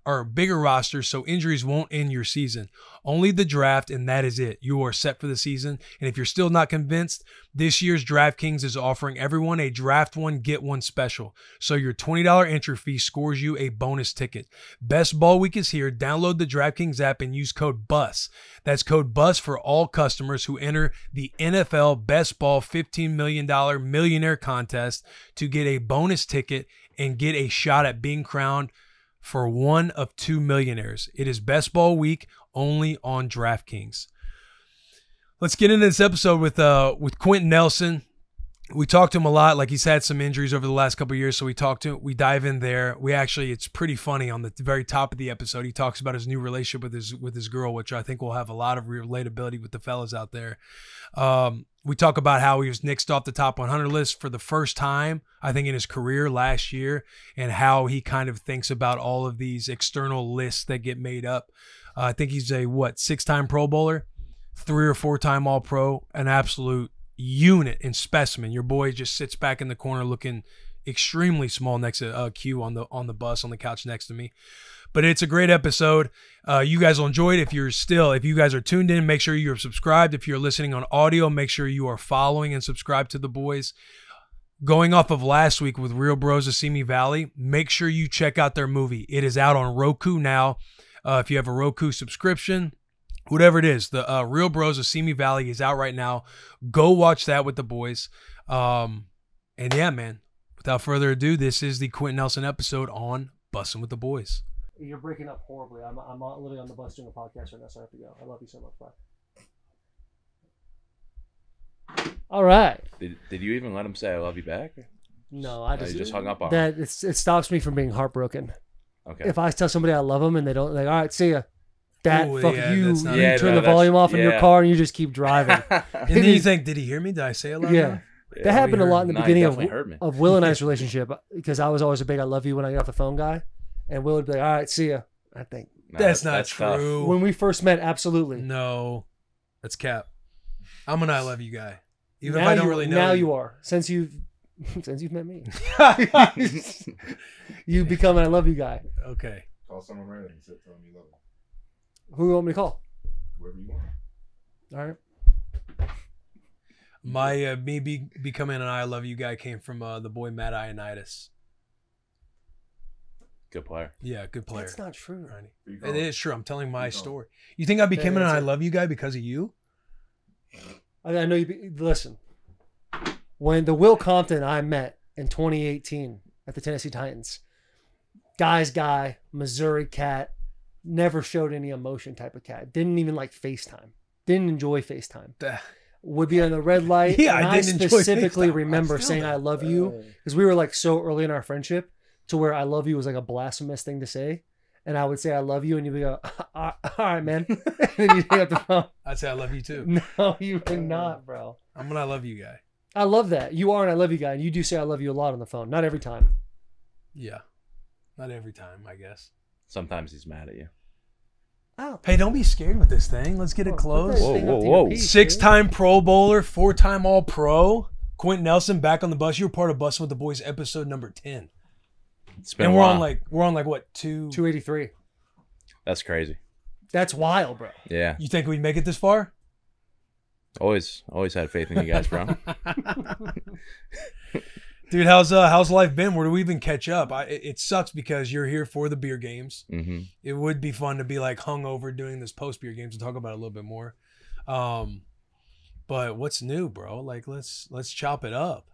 your season. Only the draft, and that is it. You are set for the season. And if you're still not convinced, this year's DraftKings is offering everyone a draft one, get one special. So your $20 entry fee scores you a bonus ticket. Best Ball Week is here. Download the DraftKings app and use code BUS. That's code BUS for all customers who enter the NFL Best Ball $15 million millionaire contest to get a bonus ticket and get a shot at being crowned for one of two millionaires. It is Best Ball Week only on DraftKings. Let's get into this episode with Quentin Nelson. We talked to him a lot. Like, he's had some injuries over the last couple of years, so we talked to him. We dive in there. It's pretty funny. On the very top of the episode, he talks about his new relationship with his girl, which I think will have a lot of relatability with the fellas out there. We talk about how he was nixed off the top 100 list for the first time, I think, in his career last year, and how he kind of thinks about all of these external lists that get made up. I think he's a, 6-time Pro Bowler, 3- or 4-time All-Pro, an absolute unit and specimen. Your boy just sits back in the corner looking extremely small next to Q on the couch next to me. But it's a great episode. You guys will enjoy it. If you guys are tuned in, make sure you're subscribed. If you're listening on audio, make sure you are following and subscribed to the boys. Going off of last week with Real Bros of Simi Valley, make sure you check out their movie. It is out on Roku now. If you have a Roku subscription, whatever it is, the Real Bros of Simi Valley is out right now. Go watch that with the boys. And yeah, man, without further ado, this is the Quentin Nelson episode on Bussin' with the Boys. You're breaking up horribly. I'm literally on the bus doing a podcast right now, so I have to go. I love you so much. Bye. All right. Did you even let him say I love you back? No, I just hung up on that. It stops me from being heartbroken. Okay. If I tell somebody I love them and they don't, like, all right, see ya. That you turn the volume off in your car and you just keep driving. And then you think, did he hear me? Did I say a lot? Yeah. That happened a lot in the beginning of Will and I's relationship, because I was always a big I love you when I get off the phone guy. And Will would be like, all right, see ya. I think that's not true. Tough. When we first met, absolutely. No, that's cap. I'm an I love you guy. Even now if I don't really know now you are. Since you've met me. You've become an I love you guy. Okay. Call someone right and sit telling you love them. Who do you want me to call? Whoever you want. All right. My becoming an I love you guy came from the boy Matt Ioannidis. Good player. Yeah, good player. That's not true, Ronnie. It is true. I'm telling my story. You think I became an I love you guy because of you? I know you. Listen, when the Will Compton I met in 2018 at the Tennessee Titans, guy's guy, Missouri cat, never showed any emotion type of cat. Didn't even like FaceTime. Didn't enjoy FaceTime. Would be on the red light. Yeah, I specifically remember saying I love you, because we were like so early in our friendship to where I love you was like a blasphemous thing to say. And I would say I love you, and you'd be like, all right, man. And then you pick up the phone. I'd say I love you too. No, you would not, bro. I'm an I love you guy. I love that. You are an I love you guy, and you do say I love you a lot on the phone. Not every time. Yeah. Not every time, I guess. Sometimes he's mad at you. Oh. Hey, don't be scared with this thing. Let's get it close. Whoa. 6-time Pro Bowler, 4-time All-Pro. Quentin Nelson back on the bus. You were part of Bustin' with the Boys episode number 10. And we're on like what, 283. That's crazy. That's wild, bro. Yeah. You think we'd make it this far? Always had faith in you guys, bro. Dude, how's life been? Where do we even catch up? It sucks because you're here for the beer games. Mm-hmm. It would be fun to be like hungover doing this post beer games and talk about it a little bit more. But what's new, bro? Like let's chop it up.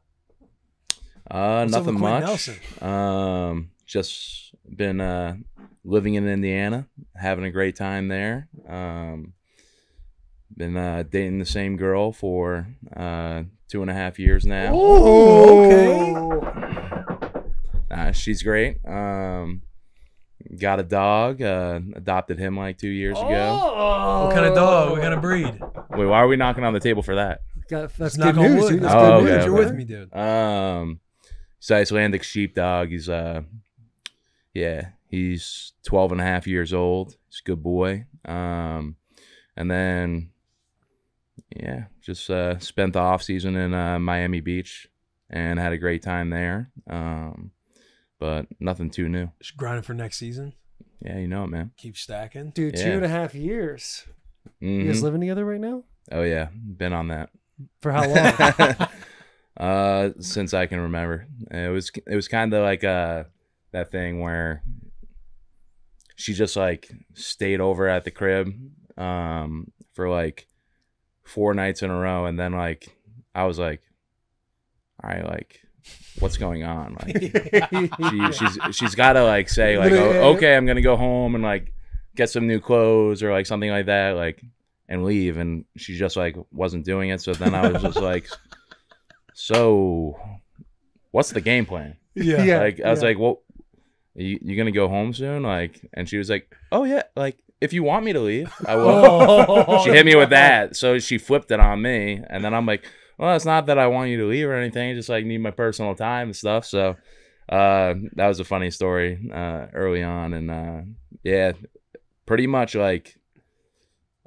Nothing much. Just been living in Indiana, having a great time there. Been dating the same girl for 2.5 years now. Ooh, okay. She's great. Got a dog. Adopted him like 2 years ago. What kind of dog? What kind of breed? Wait, why are we knocking on the table for that? That's not good news, dude. That's good news. You're with me, dude. He's Icelandic sheepdog. He's he's 12.5 years old. He's a good boy. And then just spent the off season in Miami Beach and had a great time there. But nothing too new. Just grinding for next season. Yeah, you know it, man. Keep stacking. Dude, 2.5 years. Mm-hmm. You guys living together right now? Oh yeah. Been on that. For how long? Since I can remember. It was kind of like that thing where she just like stayed over at the crib for like 4 nights in a row, and then like I was like, all right, like what's going on? Like she's got to like say like, oh, okay, I'm going to go home and like get some new clothes or like something like that, like, and leave, and she just like wasn't doing it. So then I was just like, so what's the game plan? Like I was like, well, you gonna go home soon? Like, and she was like, oh yeah, like if you want me to leave, I will. She hit me with that, so she flipped it on me, and then I'm like, well, it's not that I want you to leave or anything, I just like need my personal time and stuff. So that was a funny story early on, and yeah, pretty much like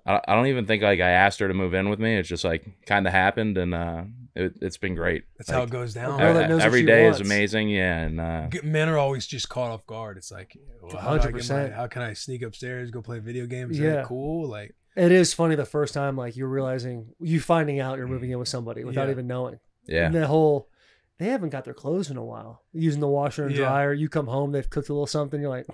I don't even think like I asked her to move in with me. It's just like kind of happened, and it's been great. That's like how it goes down. Every day is amazing. Yeah, and men are always just caught off guard. It's like, well, 100%. How can I sneak upstairs, go play video games? Is that cool? Like, it is funny the first time, like you're realizing, you finding out you're moving in with somebody without even knowing. Yeah, and that whole they haven't got their clothes in a while. Using the washer and dryer, you come home, they've cooked a little something. You're like,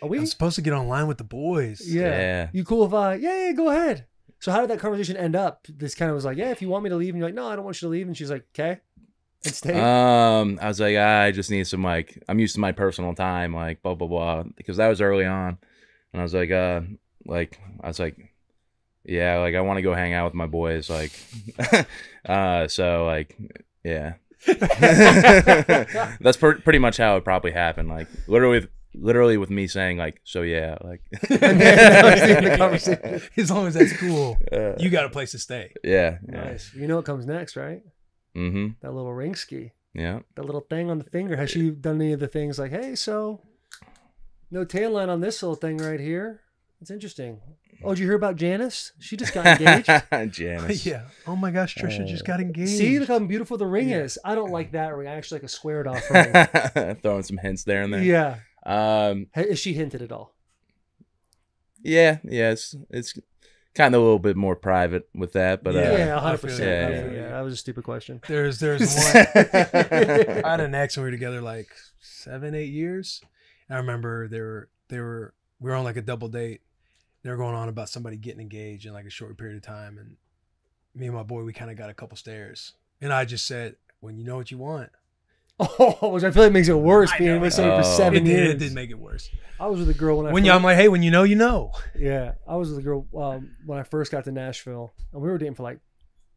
I'm supposed to get online with the boys. Yeah. You cool if I? Yeah, go ahead. So how did that conversation end up? This kind of was like, yeah, if you want me to leave, and you're like, no, I don't want you to leave. And she's like, okay, and stay. I was like, I just need some, like, I'm used to my personal time, like blah blah blah, because that was early on, and I was like, Yeah, like I want to go hang out with my boys, like so like yeah. That's pretty much how it probably happened, like literally with me saying like, so yeah, like as long as that's cool, you got a place to stay. Yeah, nice. Yeah. You know what comes next, right? Mm-hmm. That little ring ski. Yeah, that little thing on the finger. Has she done any of the things like, hey, so no tail line on this little thing right here? It's interesting. Oh, did you hear about Janice? She just got engaged. Janice. Yeah. Oh my gosh, Trisha just got engaged. See, look how beautiful the ring is. I don't like that ring. I actually like a squared off ring. Throwing some hints there and there. Yeah. Is she hinted at all? Yeah. Yes. Yeah, it's kind of a little bit more private with that, but yeah, 100%. Yeah, that was a stupid question. There's one. I had an ex and we were together like 7, 8 years. I remember we were on like a double date. They were going on about somebody getting engaged in like a short period of time, and me and my boy, we kind of got a couple stares, and I just said, "When you know what you want." Oh, which I feel like makes it worse being with somebody for 7 years. It did make it worse. I was with a girl I'm like, "Hey, when you know, you know." Yeah, I was with a girl when I first got to Nashville, and we were dating for like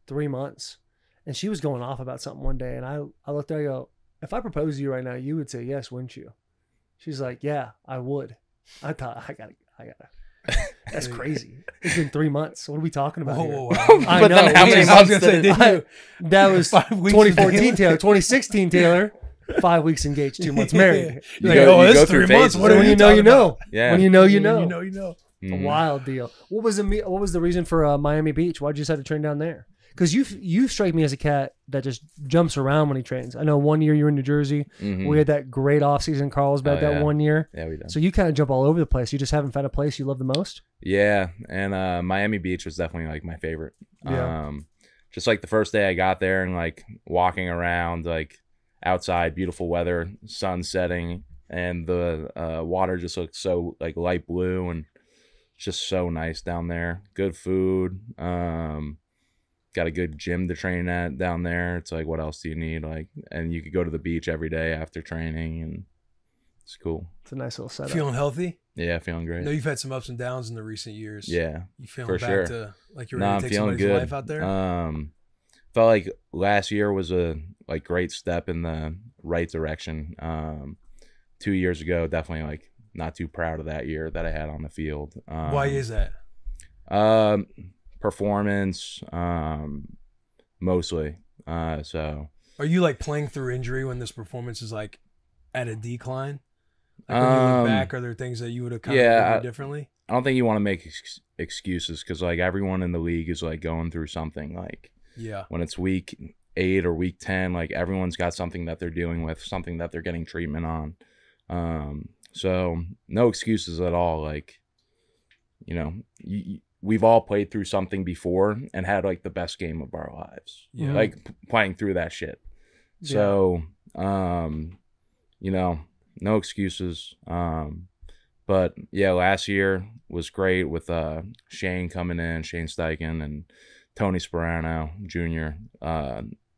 3 months, and she was going off about something one day, and I looked at her, I go, "If I proposed to you right now, you would say yes, wouldn't you?" She's like, "Yeah, I would." I thought I gotta. That's crazy. It's been 3 months. What are we talking about? Whoa, here? I know. How many months that was 2014 Taylor, 2016 Taylor, 5 weeks engaged, 2 months married. You're like, oh, it's 3 months. What do you know? You know. Yeah. When you know, you know. When you know, you know. A wild deal. What was the reason for Miami Beach? Why'd you decide to train down there? Because you strike me as a cat that just jumps around when he trains. I know one year you were in New Jersey. Mm-hmm. We had that great offseason Carlsbad that 1 year. Yeah, we did. So you kind of jump all over the place. You just haven't found a place you love the most? Yeah, and Miami Beach was definitely like my favorite. Yeah. Just like the first day I got there and like walking around like outside, beautiful weather, sun setting, and the water just looked so like light blue and just so nice down there. Good food. Got a good gym to train at down there. It's like, what else do you need? Like, and you could go to the beach every day after training, and it's cool. It's a nice little setup. Feeling healthy? Yeah, feeling great. No, you've had some ups and downs in the recent years. Yeah, you feeling for back sure. to like you're ready to take somebody's good. Life out there? Felt like last year was a like great step in the right direction. 2 years ago, definitely like not too proud of that year that I had on the field. Why is that? Performance, mostly. So are you like playing through injury when this performance is like at a decline? Like when you look back, are there things that you would have kind of done differently? I don't think you want to make excuses because like everyone in the league is like going through something. Like when it's week 8 or week 10, like everyone's got something that they're dealing with, something that they're getting treatment on. So no excuses at all. Like, you know, we've all played through something before and had like the best game of our lives, like playing through that shit. Yeah. So, you know, no excuses. But yeah, last year was great with Shane coming in, Shane Steichen and Tony Sparano Jr.,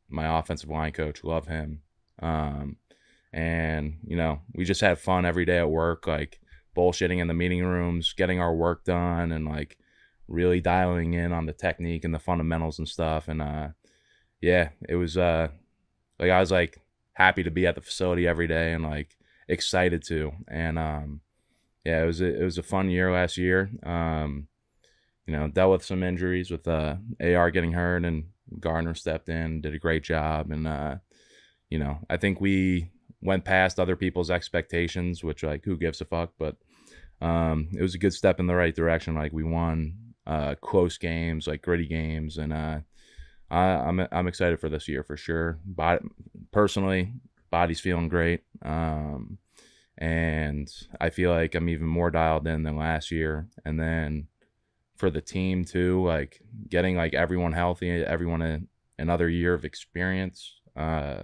my offensive line coach, love him. And, you know, we just had fun every day at work, like bullshitting in the meeting rooms, getting our work done and like, really dialing in on the technique and the fundamentals and stuff. And yeah, it was like I was like happy to be at the facility every day and like excited to. And yeah, it was a fun year last year. You know, dealt with some injuries with AR getting hurt, and Gardner stepped in, did a great job. And you know, I think we went past other people's expectations, which like who gives a fuck, but it was a good step in the right direction. Like we won close games, like gritty games, and I'm excited for this year for sure. But personally, body's feeling great, and I feel like I'm even more dialed in than last year. And then for the team too, like getting like everyone healthy, everyone another year of experience, and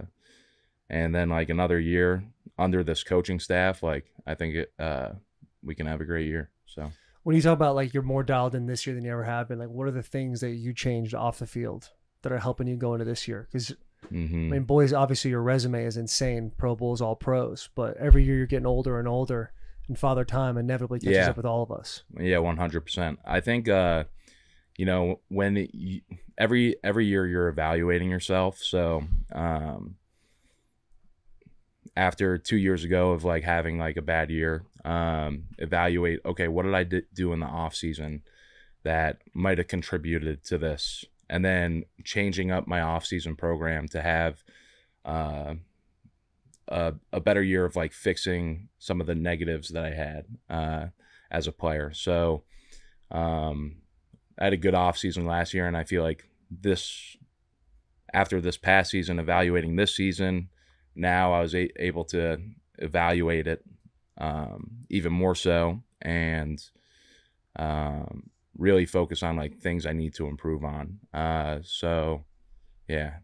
then like another year under this coaching staff. Like I think we can have a great year. So when you talk about like you're more dialed in this year than you ever have been, like what are the things that you changed off the field that are helping you go into this year? Because I mean, boys, obviously your resume is insane, Pro Bowls, all pros, but every year you're getting older and older, and father time inevitably catches up with all of us. Yeah, 100%. I think you know, when you, every year you're evaluating yourself. So after 2 years ago of like having like a bad year, evaluate, okay, what did I do in the off season that might have contributed to this? And then changing up my off season program to have a better year of like fixing some of the negatives that I had as a player. So I had a good off season last year, and I feel like this, after this past season, evaluating this season, now I was able to evaluate it even more so, and really focus on like things I need to improve on. So, yeah.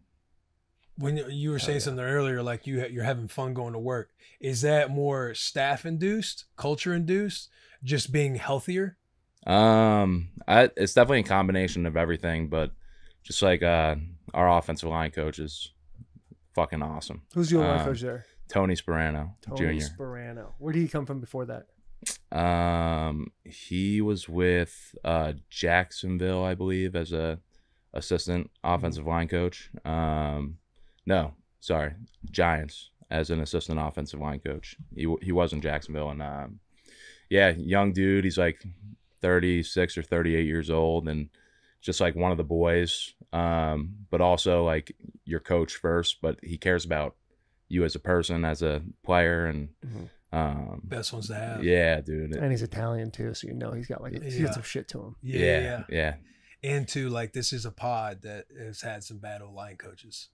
When you were saying something earlier, like you're having fun going to work, is that more staff induced, culture induced, just being healthier? It's definitely a combination of everything, but just like our offensive line coach is fucking awesome. Who's the line coach there? Tony Sparano. Tony Jr. Sparano. Where did he come from before that? He was with Jacksonville, I believe, as a assistant offensive line coach. No, sorry, Giants as an assistant offensive line coach. He was in Jacksonville, and yeah, young dude. He's like 36 or 38 years old, and just like one of the boys, but also like your coach first, but he cares about you as a person, as a player, and best ones to have. Yeah, dude. And he's Italian too, so you know he's got like he's got some shit to him. Yeah. And to like, this is a pod that has had some bad O-line coaches.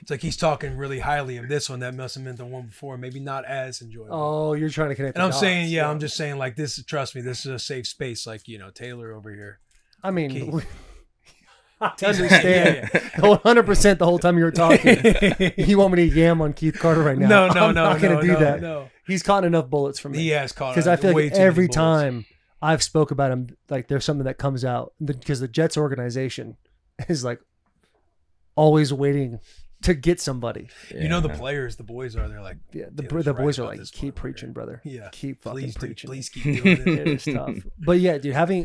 It's like he's talking really highly of this one. That must have meant the one before, maybe not as enjoyable. Oh, you're trying to connect. And I'm saying, yeah, I'm just saying, like, this, trust me, this is a safe space. Like, you know, Taylor over here. I mean, I understand 100% the whole time you were talking. You want me to yam on Keith Carter right now? No, I'm not going to do that. No. He's caught enough bullets from me. He has caught, because I feel like every time I've spoke about him, like there's something that comes out, because the Jets organization is like always waiting to get somebody. Yeah. You know, the players, the boys are, they're like, yeah, the boys are like, keep preaching, brother. Yeah, keep fucking preaching. Please keep doing it. It is tough, but yeah, dude, having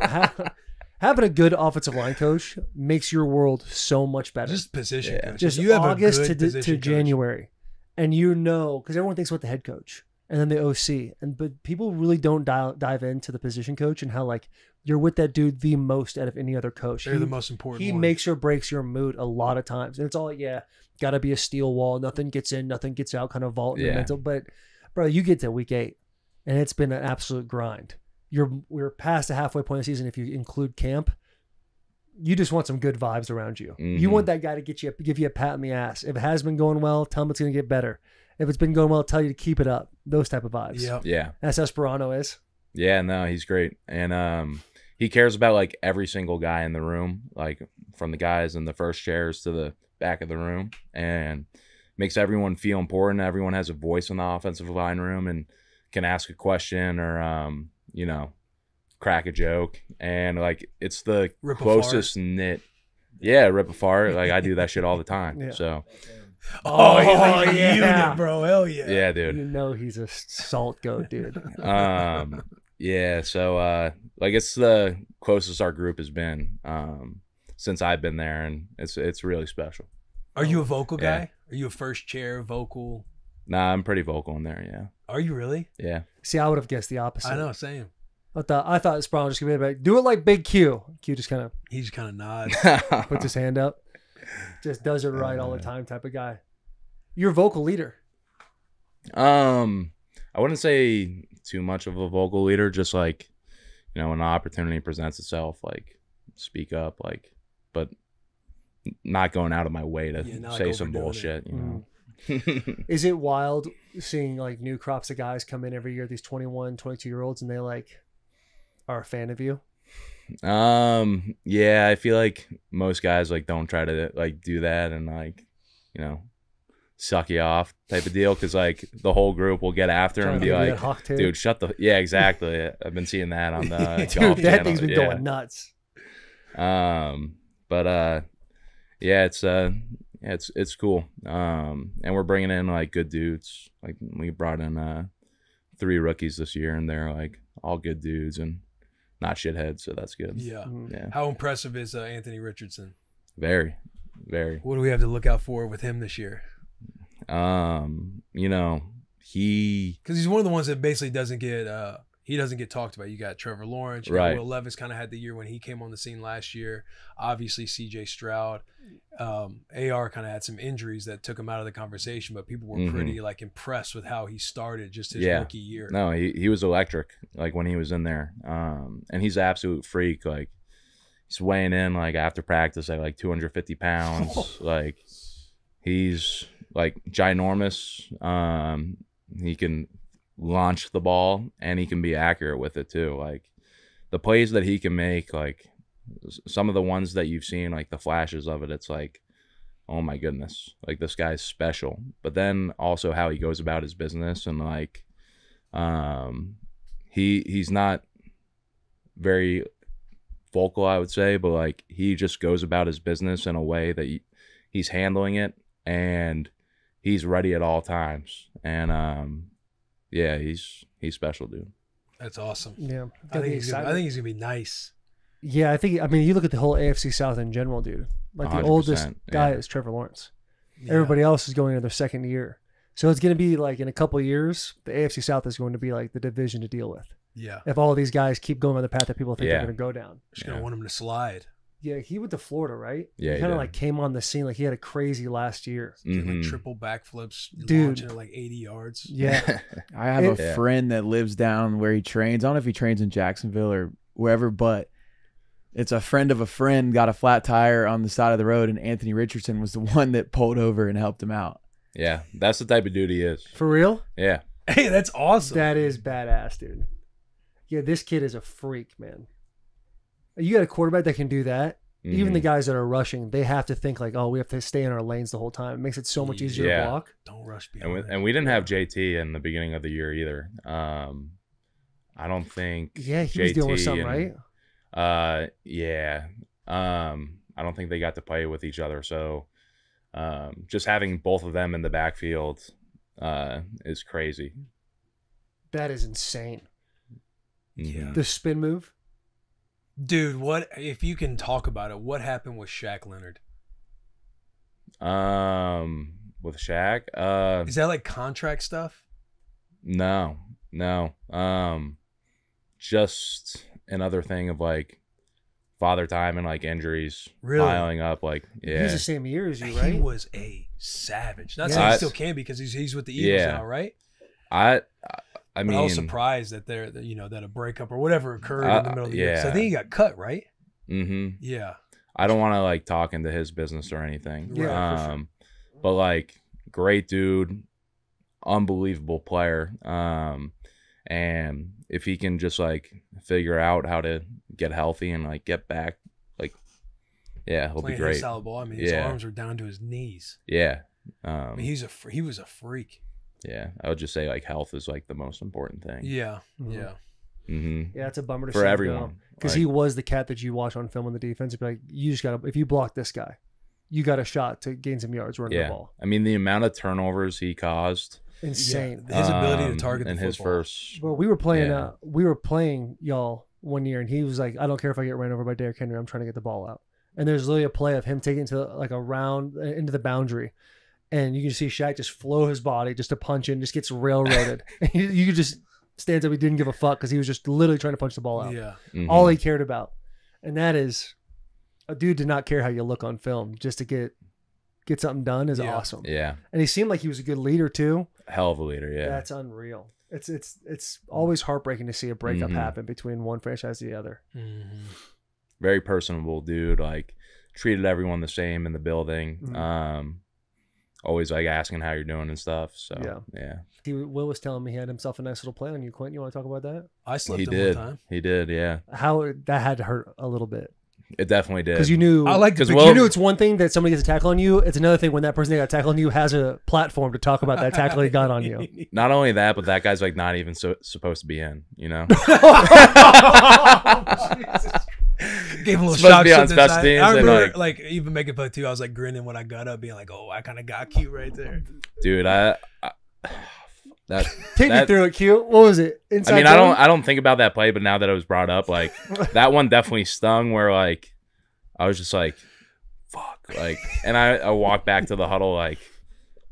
a good offensive line coach makes your world so much better. Just position coach. Just you have August to January, and you know, because everyone thinks about the head coach and then the OC, but people really don't dive into the position coach and how like you're with that dude the most out of any other coach. They're the most important. He makes or breaks your mood a lot of times, and it's all got to be a steel wall. Nothing gets in, nothing gets out. Kind of vault in your mental. But bro, you get to week 8, and it's been an absolute grind. We're past the halfway point of the season if you include camp. You just want some good vibes around you. Mm-hmm. You want that guy to give you a pat on the ass. If it has been going well, tell him it's going to get better. If it's been going well, tell you to keep it up. Those type of vibes. Yep. Yeah. That's how Sperano is. Yeah, no, he's great. And he cares about like every single guy in the room, like from the guys in the first chairs to the back of the room, and makes everyone feel important. Everyone has a voice in the offensive line room and can ask a question or, you know, crack a joke. And like it's the closest knit. Yeah, rip a fart. Like I do that shit all the time. Yeah. So. Oh yeah, unit, bro, hell yeah. Yeah, dude. You know he's a salt goat, dude. Yeah, so like it's the closest our group has been since I've been there, and it's really special. Are you a vocal guy? Are you a first chair vocal? Nah, I'm pretty vocal in there, yeah. Are you really? Yeah. See, I would have guessed the opposite. I know, same. I thought this problem just gonna be like, do it like Big Q. Q just kind of nods, puts his hand up. Just does it right all the time type of guy. You're a vocal leader. I wouldn't say too much of a vocal leader, just like, you know, when an opportunity presents itself, like speak up, like, but not going out of my way to say some bullshit, you know. Is it wild seeing like new crops of guys come in every year, these 21, 22 year olds, and they like are a fan of you? Yeah, I feel like most guys like don't try to like do that and like, you know, suck you off type of deal, because like the whole group will get after him and be like, dude, shut the exactly. I've been seeing that on the golf dude, that thing's been going nuts. But yeah, it's cool. And we're bringing in like good dudes. Like we brought in 3 rookies this year, and they're like all good dudes, and not shitheads, so that's good. Yeah. Yeah. How impressive is Anthony Richardson? Very, very. What do we have to look out for with him this year? You know, because he's one of the ones that basically doesn't get he doesn't get talked about. You got Trevor Lawrence, you right? Will Levis kind of had the year when he came on the scene last year. Obviously, C.J. Stroud, AR kind of had some injuries that took him out of the conversation, but people were pretty like impressed with how he started just his rookie year. No, he was electric like when he was in there, and he's an absolute freak. Like he's weighing in like after practice at like 250 pounds. Like he's like ginormous. He can launch the ball and he can be accurate with it too. Like the plays that he can make, like some of the ones that you've seen, like the flashes of it, it's like, oh my goodness, like this guy's special. But then also how he goes about his business, and like he's not very vocal, I would say, but like he just goes about his business in a way that he's handling it and he's ready at all times. And yeah, he's special, dude. That's awesome. Yeah, I think he's gonna be nice. Yeah, I mean, you look at the whole AFC South in general, dude. Like the oldest guy is Trevor Lawrence. Yeah. Everybody else is going into their second year, so it's gonna be like in a couple of years, the AFC South is going to be like the division to deal with. Yeah, if all of these guys keep going on the path that people think they're gonna go down, just gonna want them to slide. Yeah, he went to Florida, right? Yeah, he kind of like came on the scene. Like he had a crazy last year. Like triple backflips, dude, at like 80 yards. Yeah, I have a friend that lives down where he trains. I don't know if he trains in Jacksonville or wherever, but it's a friend of a friend got a flat tire on the side of the road, and Anthony Richardson was the one that pulled over and helped him out. Yeah, that's the type of dude he is. For real? Yeah. Hey, that's awesome. That is badass, dude. Yeah, this kid is a freak, man. You got a quarterback that can do that. Even the guys that are rushing, they have to think like, oh, we have to stay in our lanes the whole time. It makes it so much easier to block. Don't rush behind. And we didn't have JT in the beginning of the year either. I don't think. Yeah, he was dealing with something, right? Yeah. I don't think they got to play with each other. So just having both of them in the backfield is crazy. That is insane. Yeah. The spin move. Dude, what if you can talk about it? What happened with Shaq Leonard? With Shaq, is that like contract stuff? No, no. Just another thing of like father time and like injuries piling up. Like, yeah, he's the same year as you, right? He was a savage. Not saying he still can be, because he's with the Eagles now, right? I mean, I was surprised that you know, that a breakup or whatever occurred in the middle of the year. So I think he got cut, right? Yeah. I don't want to like talk into his business or anything. Yeah. Sure. But like, great dude, unbelievable player. And if he can just like figure out how to get healthy and like get back, like, yeah, he'll be great. Playing solid ball. I mean, his arms are down to his knees. Yeah. I mean, he was a freak. Yeah, I would just say like health is like the most important thing. Yeah, yeah. It's a bummer to see for everyone, because like, he was the cat that you watch on film on the defense. But like, you just gotta, if you block this guy, you got a shot to gain some yards running the ball. I mean, the amount of turnovers he caused, insane. Yeah. His ability to target and his first. Well, we were playing y'all one year, and he was like, "I don't care if I get ran over by Derrick Henry, I'm trying to get the ball out." And there's literally a play of him taking to like a round into the boundary. And you can see Shaq just flow his body just to punch in, just gets railroaded. You just stands up. He didn't give a fuck, because he was just literally trying to punch the ball out. Yeah, all he cared about, and that is, a dude did not care how you look on film, just to get something done is awesome. Yeah, and he seemed like he was a good leader too. Hell of a leader. Yeah, that's unreal. It's always heartbreaking to see a breakup happen between one franchise to the other. Very personable dude. Like treated everyone the same in the building. Always like asking how you're doing and stuff. So yeah. Will was telling me he had himself a nice little play on you, Quentin. You want to talk about that? I slept in one time. He did, yeah. How that had to hurt a little bit. It definitely did. Because you knew, you knew it's one thing that somebody gets a tackle on you. It's another thing when that person that got tackled on you has a platform to talk about that tackle he got on you. Not only that, but that guy's like not even supposed to be in. You know. Oh, Jesus. Gave him a little shock. I remember like even making play too. I was like grinning when I got up, being like, "Oh, I kind of got cute right there." Dude, I That, take me through it, Q. What was it? Inside I mean, I don't think about that play, but now that it was brought up, like that one definitely stung. Where like I was just like, "Fuck!" Like, and I walked back to the huddle, like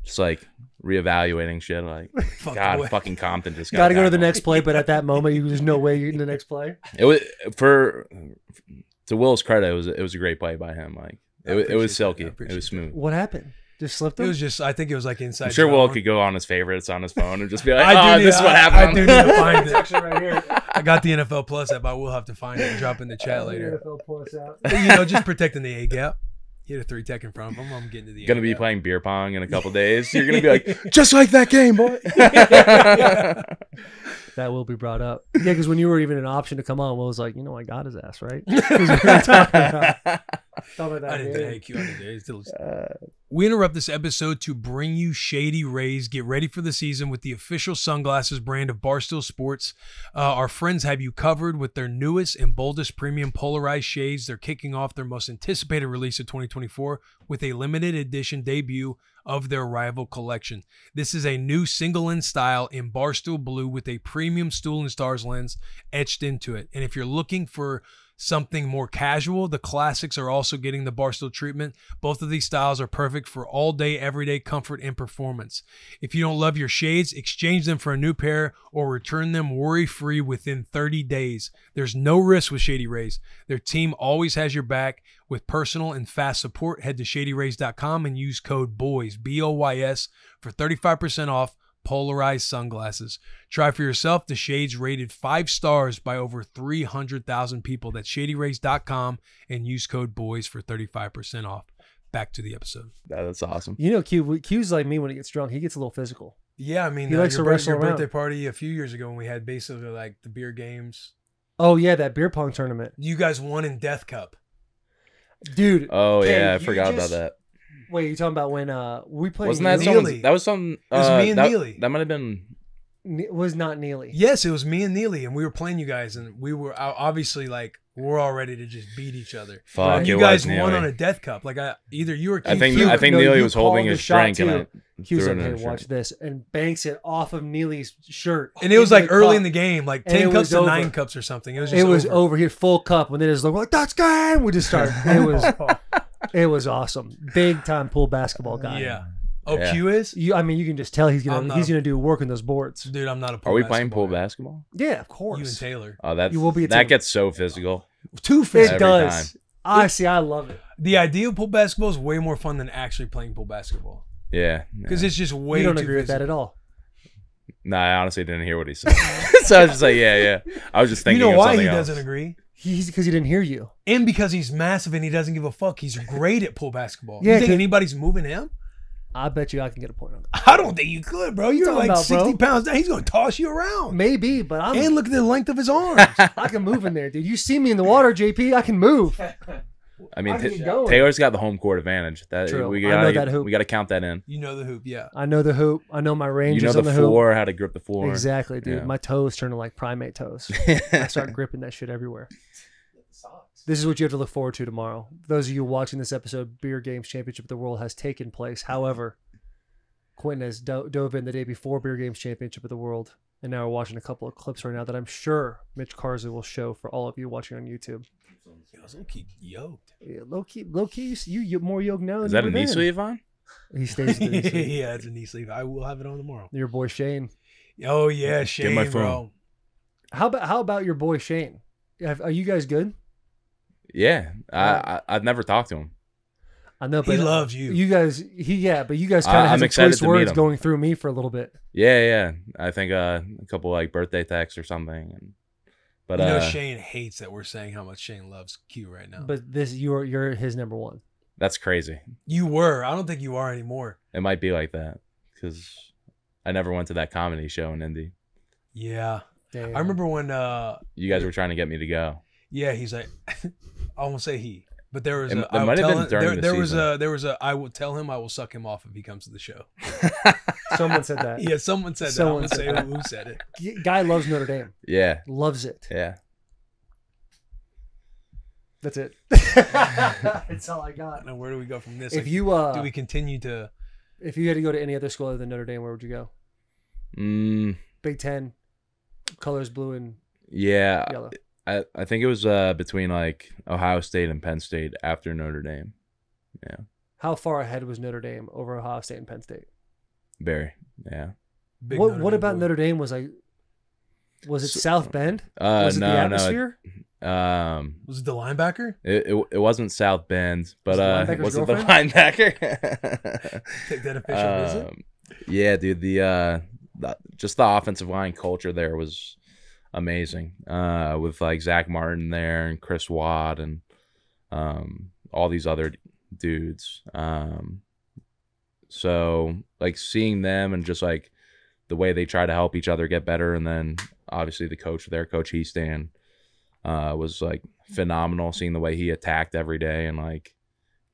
just like reevaluating shit. Like, fuck God, away. Fucking Compton just got to go to the next play. But at that moment, there's no way you're in the next play. It was to Will's credit, it was a great play by him. Like it was silky, it was smooth. What happened? Just slipped him? It was just, I think it was like inside. I'm sure Will could go on his favorites on his phone and just be like, this is what happened. I do need to find it. Actually right here. I got the NFL Plus app. I will have to find it and drop it in the chat later. NFL Plus app. But, you know, just protecting the A-gap. Hit a 3-tech in front of him. I'm getting to the A-gap. Going to be playing beer pong in a couple days. You're going to be like, just like that game, boy. That will be brought up. Yeah, because when you were even an option to come on, Will was like, you know, I got his ass, right? I didn't say Q on the days. We interrupt this episode to bring you Shady Rays. Get ready for the season with the official sunglasses brand of Barstool Sports. Our friends have you covered with their newest and boldest premium polarized shades. They're kicking off their most anticipated release of 2024 with a limited edition debut of their Rival collection. This is a new single lens style in Barstool Blue with a premium Stool and Stars lens etched into it. And if you're looking for something more casual, the classics are also getting the Barstool treatment. Both of these styles are perfect for all day, everyday comfort and performance. If you don't love your shades, exchange them for a new pair or return them worry-free within 30 days. There's no risk with Shady Rays. Their team always has your back with personal and fast support. Head to shadyrays.com and use code BOYS, B-O-Y-S, for 35% off polarized sunglasses. Try for yourself the shades rated 5 stars by over 300,000 people. That's shadyrays.com and use code BOYS for 35% off. Back to the episode. That's awesome. You know, Q's like me when he gets drunk. He gets a little physical. Yeah, I mean, he likes to wrestle around. Your birthday party a few years ago when we had basically like the beer games. Oh yeah, that beer pong tournament. You guys won in Death Cup. Dude. Oh yeah, I forgot about that. Wait, you're talking about when we played? Wasn't that Neely? That was some. It was me and Neely. That might have been. It was not Neely. Yes, it was me and Neely, and we were playing you guys, and we were obviously like we're all ready to just beat each other. Fuck, you guys won on a Death Cup. Like either you or Keith, I think Neely was holding his drink, and Q's like, "Hey, watch this," and banks it off of Neely's shirt. And it was like early in the game, like 10 cups to 9 cups or something. It was over. He had full cup, and then it was like, "That's game." We just started. It was awesome. Big time pool basketball guy. Yeah. Oh, yeah. Q is? I mean, you can just tell he's gonna do work on those boards. Dude, I'm not a pool. Are we playing pool basketball? Yeah, of course. You and Taylor. Oh, that's, you will be a team. That gets so physical. Too physical. It does. I love it. The idea of pool basketball is way more fun than actually playing pool basketball. Yeah. Because it's just way too physical. You don't agree with that at all. No, I honestly didn't hear what he said. So I was just like, yeah. I was just thinking. You know why he doesn't agree? He's because he didn't hear you, and because he's massive and he doesn't give a fuck. He's great at pool basketball. Yeah, you think anybody's moving him? I bet you I can get a point on that. I don't think you could, bro. You're like 60 pounds down. He's gonna toss you around. Maybe, but and look at the length of his arms. I can move in there, dude. You see me in the water, JP. I can move. I mean, Taylor's got the home court advantage. True. We got to count that in. You know the hoop, yeah. I know the hoop. I know my ranges on the hoop. You know the floor, how to grip the floor. Exactly, dude. Yeah. My toes turn to like primate toes. I start gripping that shit everywhere. This is what you have to look forward to tomorrow. Those of you watching this episode, Beer Games Championship of the World has taken place. However, Quentin has dove in the day before Beer Games Championship of the World, and now we're watching a couple of clips right now that I'm sure Mitch Karza will show for all of you watching on YouTube. Yo, low key yoked. Yeah, low key. You more yoked now. Is that a knee sleeve on? He stays with the knee sleeve. Yeah, it's a knee sleeve. I will have it on tomorrow. Your boy Shane. Oh yeah, Shane. Get my phone. Bro. How about your boy Shane? Are you guys good? Yeah, I've never talked to him. I know, but he loves you. You guys, but you guys kind of had choice words going through me for a little bit. Yeah. I think a couple like birthday texts or something. And but, you know, Shane hates that we're saying how much Shane loves Q right now. But you're his number one. That's crazy. You were. I don't think you are anymore. It might be like that because I never went to that comedy show in Indy. Yeah. Damn. I remember when you guys were trying to get me to go. Yeah, he's like, I won't say he, but there was. There was a. I will tell him I will suck him off if he comes to the show. Someone said that. Yeah, someone said that. Who said it? Guy loves Notre Dame. Yeah, loves it. Yeah, that's it. That's all I got. Now where do we go from this? If you do we continue to? If you had to go to any other school other than Notre Dame, where would you go? Big Ten, colors blue and yellow. I think it was between like Ohio State and Penn State after Notre Dame. Yeah. How far ahead was Notre Dame over Ohio State and Penn State? Very, yeah. Big what about Notre Dame was like? Was it South Bend? Was it the atmosphere? No, was it the linebacker? It wasn't South Bend, but was it the linebacker? Take that official visit. Yeah, dude. Just the offensive line culture there was amazing. With like Zach Martin there and Chris Watt and all these other dudes. So like seeing them and just like the way they try to help each other get better, and then obviously the coach, Coach Easton, was like phenomenal. Seeing the way he attacked every day and like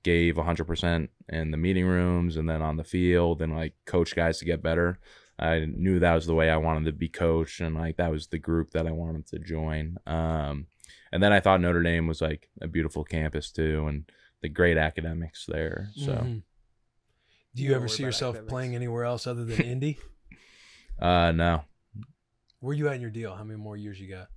gave 100% in the meeting rooms and then on the field and like coach guys to get better. I knew that was the way I wanted to be coached, and like that was the group that I wanted to join. And then I thought Notre Dame was like a beautiful campus too, and the great academics there. So, do you ever see yourself playing anywhere else other than Indy? No. Where you at in your deal? How many more years you got?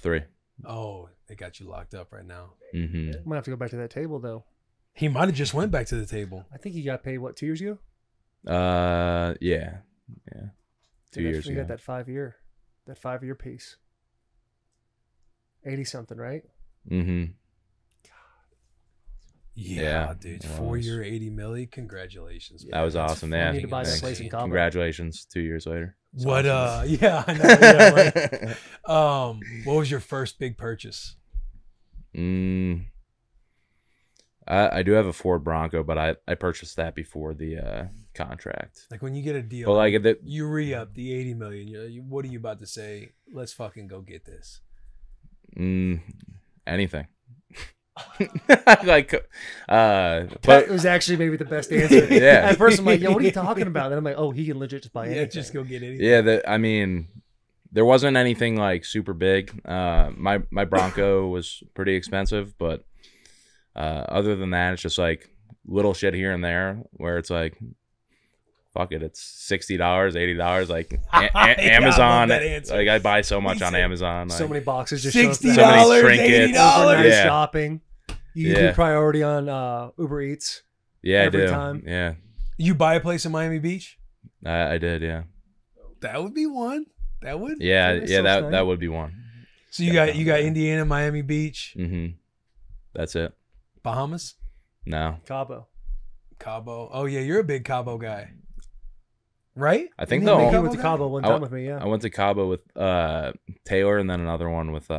3. Oh, they got you locked up right now. Might have to go back to that table though. He might have just went back to the table. I think he got paid what, 2 years ago? Yeah. 2 years ago. Got that 5 year, piece. 80 something, right? Yeah, dude. 4 year, $80 million. Congratulations. Yeah, that was awesome. Yeah, need to buy some place in Cabo. Congratulations. 2 years later. That's what? Awesome. Yeah, I know. Yeah, right. What was your first big purchase? I do have a Ford Bronco, but I purchased that before the contract. Like when you get a deal, well, like you re-up the $80 million. What are you about to say? Let's fucking go get this. Anything. Like but it was actually maybe the best answer. Yeah, at first I'm like, yo, what are you talking about? Then I'm like, oh, he can legit just buy anything. Yeah, just go get anything. Yeah, I mean, there wasn't anything like super big. My Bronco was pretty expensive, but other than that, it's just like little shit here and there where it's like, fuck it, it's $60, $80. Like Amazon, like I buy so much on Amazon. Like, so many boxes, just $60, so $80. Yeah. Shopping, you do priority on Uber Eats. Yeah, every I do. Time. Yeah, you buy a place in Miami Beach. I did. Yeah, that would be one. That would. Yeah, yeah, that would be one. So you got Indiana, Miami Beach. That's it. Bahamas? No. Cabo. Oh yeah, you're a big Cabo guy. Right? I think you went to Cabo one time with me, yeah. I went to Cabo with Taylor and then another one with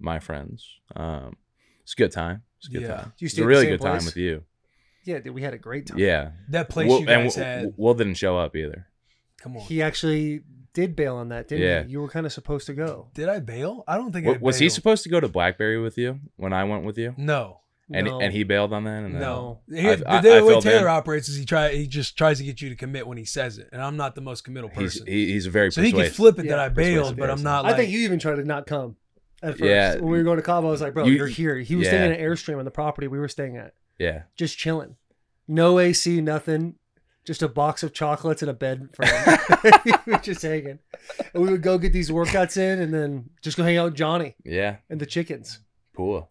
my friends. It's a good time. It's a really good time with you. Yeah, we had a great time. Yeah. That place you guys had. Will didn't show up either. Come on. He actually did bail on that, didn't he? You were kind of supposed to go. Did I bail? I don't think I bailed. Was he supposed to go to Blackberry with you when I went with you? No. And he bailed on that. And no, the way Taylor operates is he just tries to get you to commit when he says it, and I'm not the most committal person. He's a very persuasive. He can flip it that I bailed, but I'm not. Like, I think you even tried to not come at first. Yeah, when we were going to Cabo, I was like, "Bro, you're here." He was staying at Airstream on the property we were staying at. Yeah, just chilling, no AC, nothing, just a box of chocolates and a bed frame. We were just hanging. And we would go get these workouts in, and then just go hang out with Johnny. Yeah, and the chickens. Cool.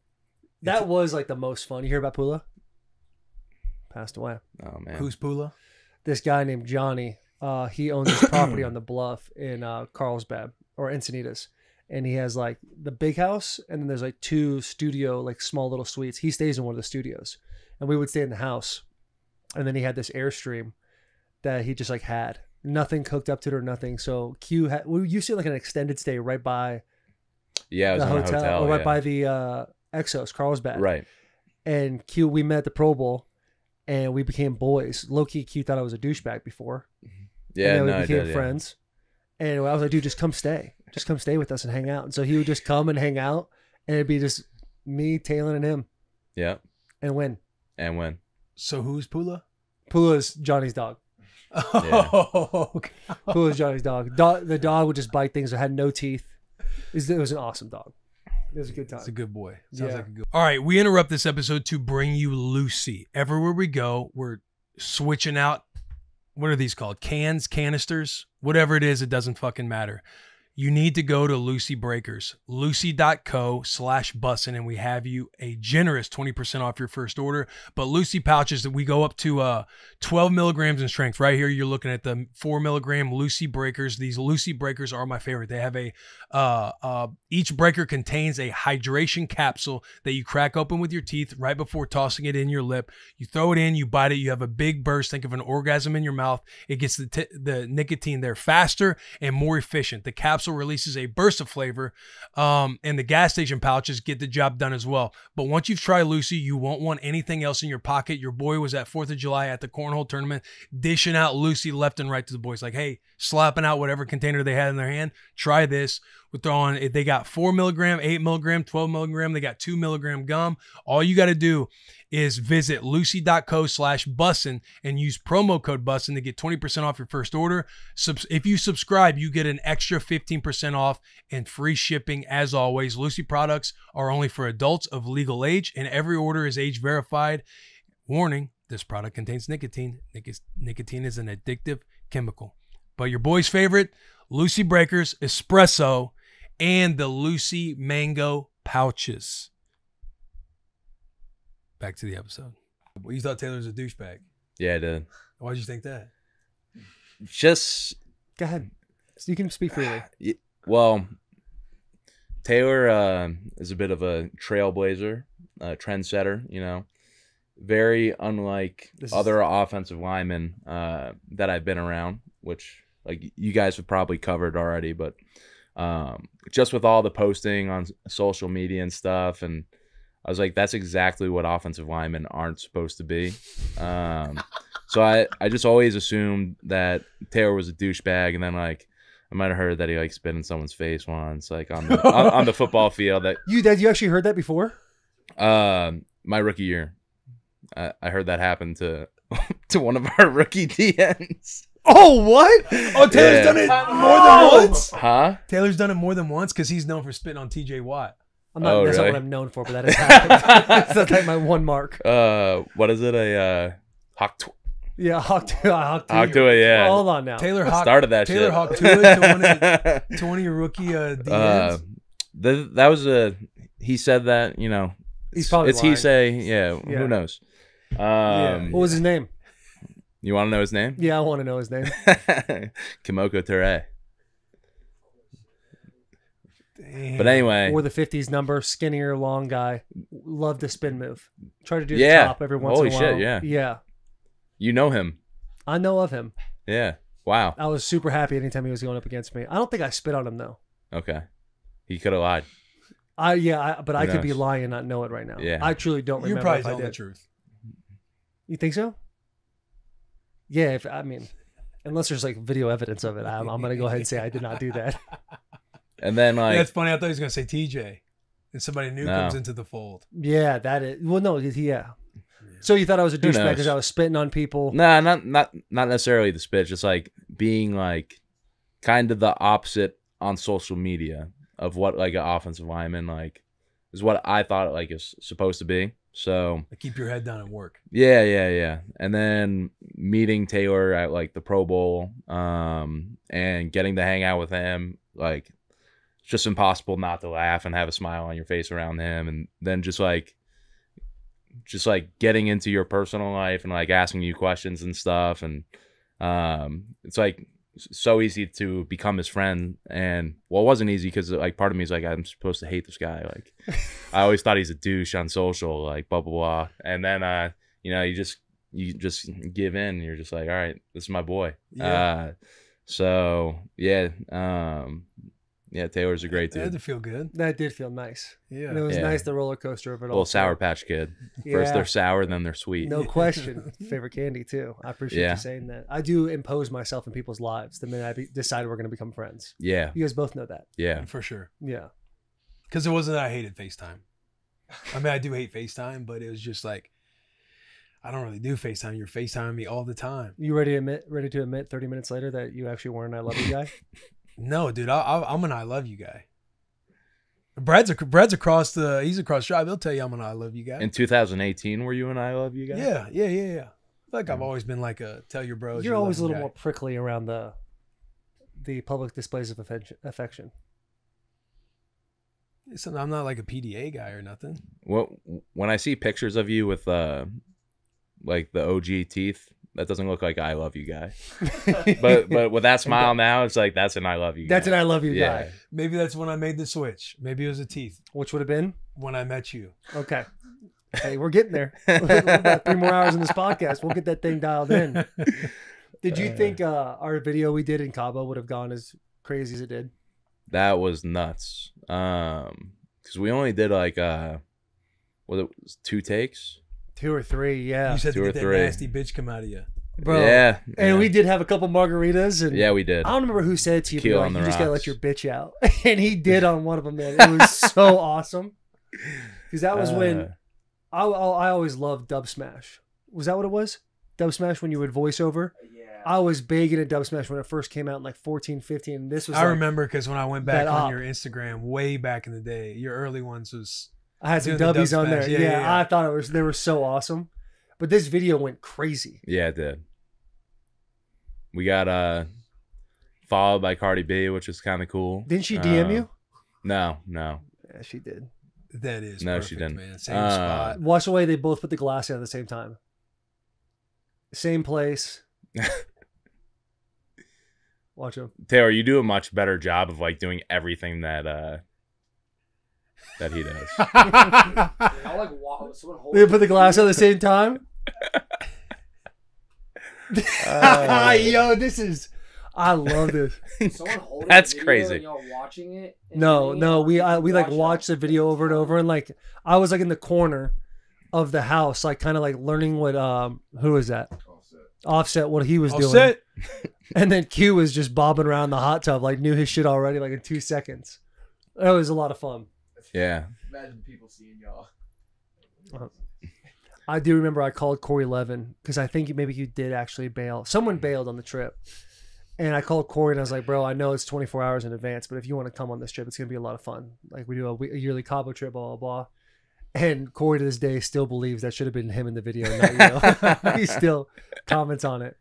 That was like the most fun. You hear about Pula? Passed away. Oh man, who's Pula? This guy named Johnny. He owns his property on the bluff in Carlsbad or Encinitas, and he has like the big house, and then there's like 2 studio, like small little suites. He stays in one of the studios, and we would stay in the house, and then he had this Airstream that he just like had nothing hooked up to it or nothing. So we used to like an extended stay right by the hotel, or right by the. Exos, Carlsbad. Right. And Q, we met at the Pro Bowl and we became boys. Low key, Q thought I was a douchebag before. Yeah. And then we became friends. Yeah. And I was like, dude, just come stay. Just come stay with us and hang out. And so he would just come and hang out, and it'd be just me, Taylor, and him. Yeah. And Wynn. So who's Pula? Pula's Johnny's dog. Oh, yeah. Pula's Johnny's dog. The dog would just bite things that had no teeth. It was an awesome dog. It was a good time. It's a good boy. Sounds like a good boy. All right, we interrupt this episode to bring you Lucy. Everywhere we go, we're switching out what are these called? Cans, canisters, whatever it is, it doesn't fucking matter. You need to go to Lucy Breakers, lucy.co/bussin, and we have you a generous 20% off your first order. But Lucy pouches, that we go up to 12 milligrams in strength. Right here, you're looking at the 4 milligram Lucy Breakers. These Lucy Breakers are my favorite. They have a each breaker contains a hydration capsule that you crack open with your teeth right before tossing it in your lip. You throw it in, you bite it, you have a big burst. Think of an orgasm in your mouth. It gets the nicotine there faster and more efficient. The capsule releases a burst of flavor, and the gas station pouches get the job done as well. But once you've tried Lucy, you won't want anything else in your pocket. Your boy was at 4th of July at the cornhole tournament, dishing out Lucy left and right to the boys. Like, hey, slapping out whatever container they had in their hand. Try this. We're throwing it. They got 4 milligram, 8 milligram, 12 milligram. They got 2 milligram gum. All you got to do is visit lucy.co/bussin and use promo code bussin to get 20% off your first order. If you subscribe, you get an extra 15% off and free shipping as always. Lucy products are only for adults of legal age, and every order is age verified. Warning, this product contains nicotine. Nicotine is an addictive chemical. But your boy's favorite, Lucy Breakers, Espresso, and the Lucy Mango Pouches. Back to the episode. Well, you thought Taylor was a douchebag. Yeah, I did. Why'd you think that? Just... Go ahead. You can speak freely. Well, Taylor is a bit of a trailblazer, a trendsetter, you know. Very unlike other offensive linemen that I've been around, which... Like you guys have probably covered already, but just with all the posting on social media and stuff, and I was like, that's exactly what offensive linemen aren't supposed to be. So I just always assumed that Taylor was a douchebag, and then like I might have heard that he like spit in someone's face once, like on the on the football field. That you actually heard that before? My rookie year, I heard that happen to one of our rookie DNs. Oh, what? Oh, Taylor's done it more than once? Huh? Taylor's done it more than once because he's known for spitting on TJ Watt. I'm not, that's really? Not what I'm known for, but that has happened. That's like my one mark. What is it? A Hawk? Yeah, Hawk Tua, yeah. Hold on now. Taylor Hawk started that Taylor shit. Hawk Tua to one of your rookie DNs. That was a... He said that, you know. He's probably lying. It's hearsay. Yeah, who knows? Yeah. What was his name? You want to know his name? Yeah, I want to know his name. Kimoko Ture. Damn. But anyway. Wore the 50s number, skinnier, long guy. Loved the spin move. Try to do the top every once in a while. Holy shit, yeah. Yeah. You know him. I know of him. Yeah. Wow. I was super happy anytime he was going up against me. I don't think I spit on him, though. Okay. He could have lied. But I could be lying and not know it right now. Yeah. I truly don't remember. You're probably telling the truth. You think so? Yeah, I mean, unless there's like video evidence of it, I'm going to go ahead and say I did not do that. And then like... That's funny. I thought he was going to say TJ and somebody new comes into the fold. Yeah, that is... Well, no, yeah. So you thought I was a douchebag because I was spitting on people? No, not necessarily the spit. Just like being like kind of the opposite on social media of what like an offensive lineman like is what I thought like is supposed to be. So keep your head down and work. Yeah. And then meeting Taylor at like the Pro Bowl, and getting to hang out with him, like it's just impossible not to laugh and have a smile on your face around him. And then just like getting into your personal life and like asking you questions and stuff. And it's like so easy to become his friend. And well, it wasn't easy because like part of me is like, I'm supposed to hate this guy, like I always thought he's a douche on social, like blah blah blah. And then you know, you just give in and you're just like, all right, this is my boy. Taylor's a great dude. That did feel good. That did feel nice. Yeah, and it was nice, the roller coaster of it all. Little Sour Patch Kid. First they're sour, then they're sweet. No question. Favorite candy too. I appreciate you saying that. I do impose myself in people's lives the minute I decide we're going to become friends. Yeah, you guys both know that. Yeah, for sure. Yeah, because it wasn't that I hated FaceTime. I mean, I do hate FaceTime, but it was just like, I don't really do FaceTime. You're FaceTiming me all the time. You ready to admit 30 minutes later that you actually weren't an I love you guy? No, dude, I'm an I love you guy. Brad's across the, he's across the drive. He'll tell you I'm an I love you guy. In 2018, were you an I love you guy? Yeah. I feel like I've always been like a tell your bros. You're always a little more prickly around the public displays of affection. So I'm not like a PDA guy or nothing. Well, when I see pictures of you with like the OG teeth, that doesn't look like I love you guy. But with that smile now, it's like that's an I love you guy. That's an I love you guy. Maybe that's when I made the switch. Maybe it was the teeth. Which would have been? When I met you. Okay. Hey, we're getting there. About 3 more hours in this podcast. We'll get that thing dialed in. Did you think our video we did in Cabo would have gone as crazy as it did? That was nuts. Because we only did like it was 2 takes. 2 or 3, yeah. You said to get that nasty bitch come out of you. Bro. Yeah. And we did have a couple margaritas. And yeah, we did. I don't remember who said to you, but like, you just gotta let your bitch out. And he did on one of them, man. It was so awesome. Because that was when I always loved Dub Smash. Was that what it was? Dub Smash, when you would voice over? Yeah. I was big into Dub Smash when it first came out in like 14, 15. This was I remember because when I went back on your Instagram way back in the day, your early ones was... I had some dubbies on there. Yeah, I thought it was. They were so awesome. But this video went crazy. Yeah, it did. We got followed by Cardi B, which was kind of cool. Didn't she DM you? No. Yeah, she did. That is no, perfect, she didn't. Man. Same spot. Watch the way they both put the glass in at the same time. Same place. Watch them. Taylor, you do a much better job of like doing everything that... that he does. I like wow, they put the glass on at the same time. Yo, this is. I love this. Someone holding that's the crazy. And y'all watching it. No, we like watched the video over and over, and like I was like in the corner of the house, like kind of like learning what who is that? Offset, what he was doing, and then Q was just bobbing around the hot tub, like knew his shit already, like in 2 seconds. That was a lot of fun. Yeah. Imagine people seeing y'all. I do remember I called Corey Levin because I think maybe you did actually bail. Someone bailed on the trip. And I called Corey and I was like, bro, I know it's 24 hours in advance, but if you want to come on this trip, it's going to be a lot of fun. Like we do a yearly Cabo trip, blah, blah, blah. And Corey to this day still believes that should have been him in the video. Not you. He still comments on it.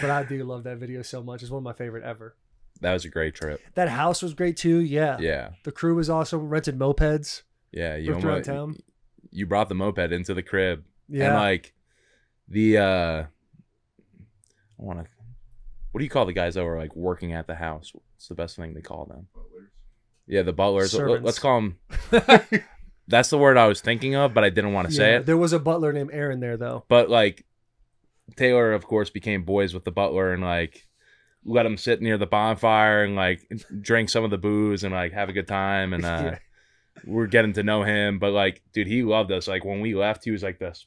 But I do love that video so much. It's one of my favorite ever. That was a great trip. That house was great too. Yeah. Yeah. The crew was awesome. Rented mopeds. Yeah. You almost, town. You brought the moped into the crib. Yeah. And like the what do you call the guys that were like working at the house? What's the best thing they call them? Butlers. Yeah, the butlers. Servants. Let's call them. That's the word I was thinking of, but I didn't want to say it. There was a butler named Aaron there though. But like Taylor, of course, became boys with the butler and like let them sit near the bonfire and like drink some of the booze and like have a good time. And we're getting to know him, but like, dude, he loved us. Like when we left, he was like this.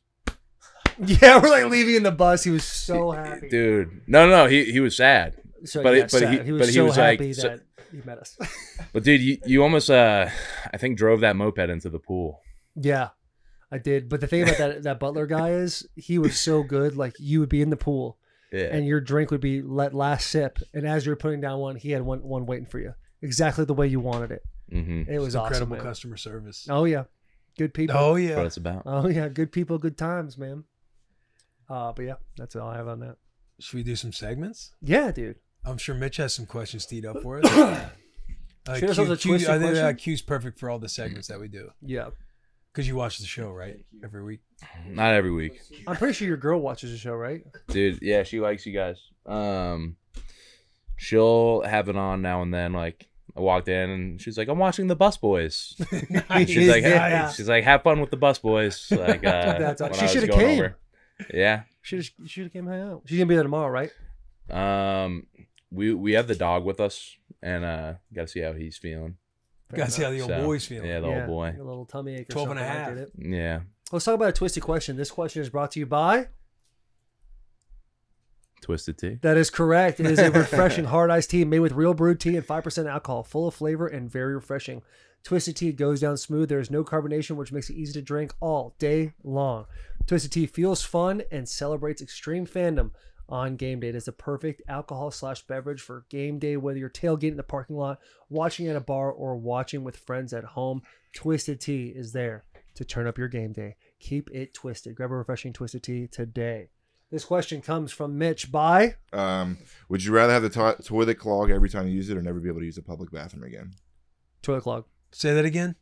Yeah. We're like leaving in the bus. He was so happy, dude. No. He was sad, so, but, yeah, it, but sad. He was so happy that he met us. But dude, you almost, I think drove that moped into the pool. Yeah, I did. But the thing about that butler guy is he was so good. Like you would be in the pool. Yeah. And your drink would be last sip. And as you were putting down one, he had one waiting for you. Exactly the way you wanted it. Mm-hmm. It was awesome. Incredible customer service. Oh, yeah. Good people. Oh, yeah. That's what it's about. Oh, yeah. Good people, good times, man. But, yeah, that's all I have on that. Should we do some segments? Yeah, dude. I'm sure Mitch has some questions teed up for us. Q's perfect for all the segments that we do. Yeah. Because you watch the show, right? Every week? Not every week. I'm pretty sure your girl watches the show, right? Dude, yeah, she likes you guys. She'll have it on now and then. Like, I walked in and she's like, I'm watching The Bus Boys. Nice. She's like, she's like, have fun with The Bus Boys. Like, she should have came. Over. Yeah. She should have came hang out. She's going to be there tomorrow, right? We have the dog with us and got to see how he's feeling. Fair gotta enough. See how the old boy's feeling. Yeah, the old boy. A little tummy ache. 12 and a half. It. Yeah. Let's talk about a twisted question. This question is brought to you by Twisted Tea. That is correct. It is a refreshing hard iced tea made with real brewed tea and 5% alcohol, full of flavor and very refreshing. Twisted Tea goes down smooth. There is no carbonation, which makes it easy to drink all day long. Twisted Tea feels fun and celebrates extreme fandom on game day. It is the perfect alcohol/beverage for game day, whether you're tailgating in the parking lot, watching at a bar, or watching with friends at home. Twisted Tea is there to turn up your game day. Keep it twisted. Grab a refreshing Twisted Tea today. This question comes from Mitch by... would you rather have the toilet clog every time you use it or never be able to use a public bathroom again? Toilet clog. Say that again.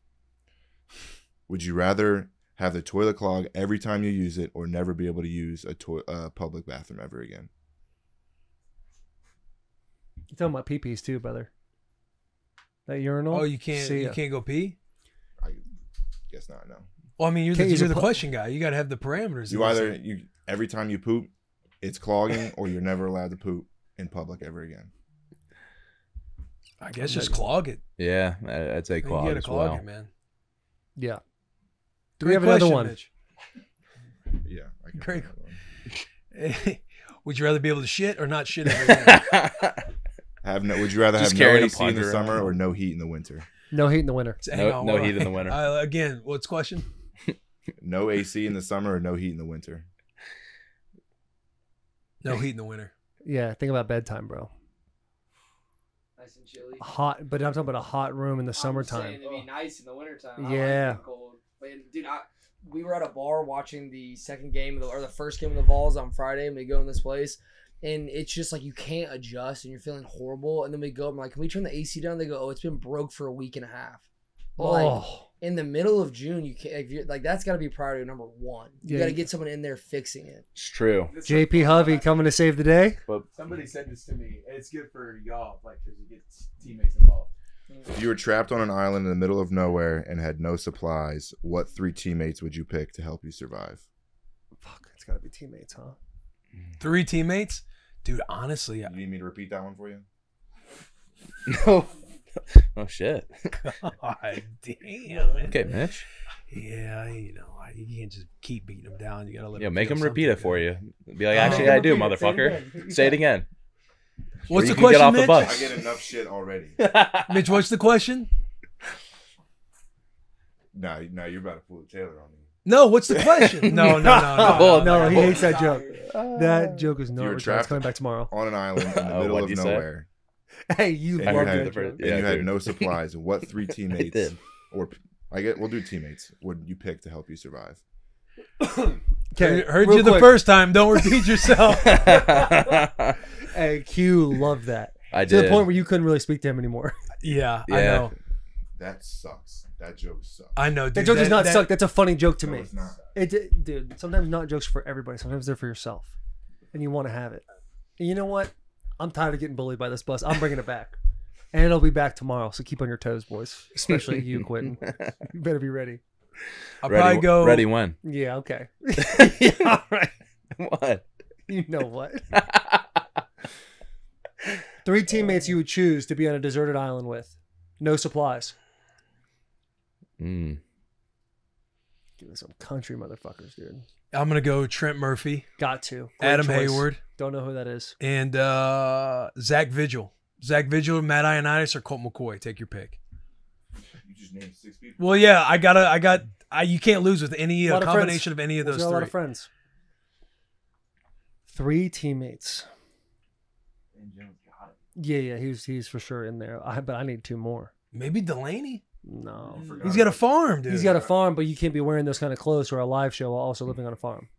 Would you rather have the toilet clog every time you use it or never be able to use a public bathroom ever again? You're talking about pee-pees too, brother. That urinal? Oh, you can't, can't go pee? I guess not, no. Well, I mean, you're the question guy. You got to have the parameters. You either... every time you poop, it's clogging, or you're never allowed to poop in public ever again. I guess just clog it. Yeah, I'd say clog it as well. You gotta clog it, man. Yeah. Do we have another one? Yeah. Great. Would you rather be able to shit or not shit every day? Would you rather have no AC in the summer or no heat in the winter? No heat in the winter. No heat in the winter. Again, what's the question? No AC in the summer or no heat in the winter? No heat in the winter. Yeah, think about bedtime, bro. Nice and chilly. Hot, but I'm talking about a hot room in the summertime. It'd be nice in the wintertime. Yeah. I like cold. But dude, we were at a bar watching the second game or the first game of the Vols on Friday, and we go in this place, and it's just like you can't adjust, and you're feeling horrible. And then we go, I'm like, can we turn the AC down? They go, oh, it's been broke for a week and a half. Oh. Like, in the middle of June, you can't. If you're, like, that's got to be priority number one. You got to get someone in there fixing it. It's true. JP Hovey coming to save the day. But somebody said this to me, and it's good for y'all, like, because you get teammates involved. If you were trapped on an island in the middle of nowhere and had no supplies, what three teammates would you pick to help you survive? Fuck, it's got to be teammates, huh? Three teammates, dude. Honestly, you need me to repeat that one for you? No. Oh shit! God damn it. Okay, Mitch. Yeah, you know, you can't just keep beating them down. You gotta let. Yeah, make them repeat it for you. Be like, actually, I do, motherfucker. Say it again. What's the question, Mitch? I get enough shit already. Mitch, what's the question? No, you're about to pull a Taylor on me. No, what's the question? No, he hates that joke. That joke is not returning. It's coming back tomorrow. On an island in the middle of nowhere. Hey, you loved it. And you had no supplies. What three teammates or we'll do teammates would you pick to help you survive? Okay, heard you the first time. Don't repeat yourself. Hey, Q loved that. I did. To the point where you couldn't really speak to him anymore. Yeah, I know. That sucks. That joke sucks. I know, dude. That joke does not suck. That's a funny joke to me. It's not. Dude, sometimes not jokes for everybody. Sometimes they're for yourself. And you want to have it. And you know what? I'm tired of getting bullied by this bus. I'm bringing it back. And it'll be back tomorrow. So keep on your toes, boys. Especially you, Quentin. You better be ready. Ready when? Yeah, okay. Yeah, all right. What? You know what? Three teammates you would choose to be on a deserted island with. No supplies. Give me some country motherfuckers, dude. I'm going to go Trent Murphy. Got to. Great Adam choice. Hayward. Don't know who that is. And Zach Vigil. Zach Vigil, Matt Ioannidis, or Colt McCoy. Take your pick. You just named six people. Well, yeah. You can't lose with any combination of any of those three. A lot of friends. Three teammates. And Jones got it. Yeah. He's for sure in there. But I need two more. Maybe Delaney? No. He's got a farm, dude. He's got a farm, but you can't be wearing those kind of clothes for a live show while also living on a farm.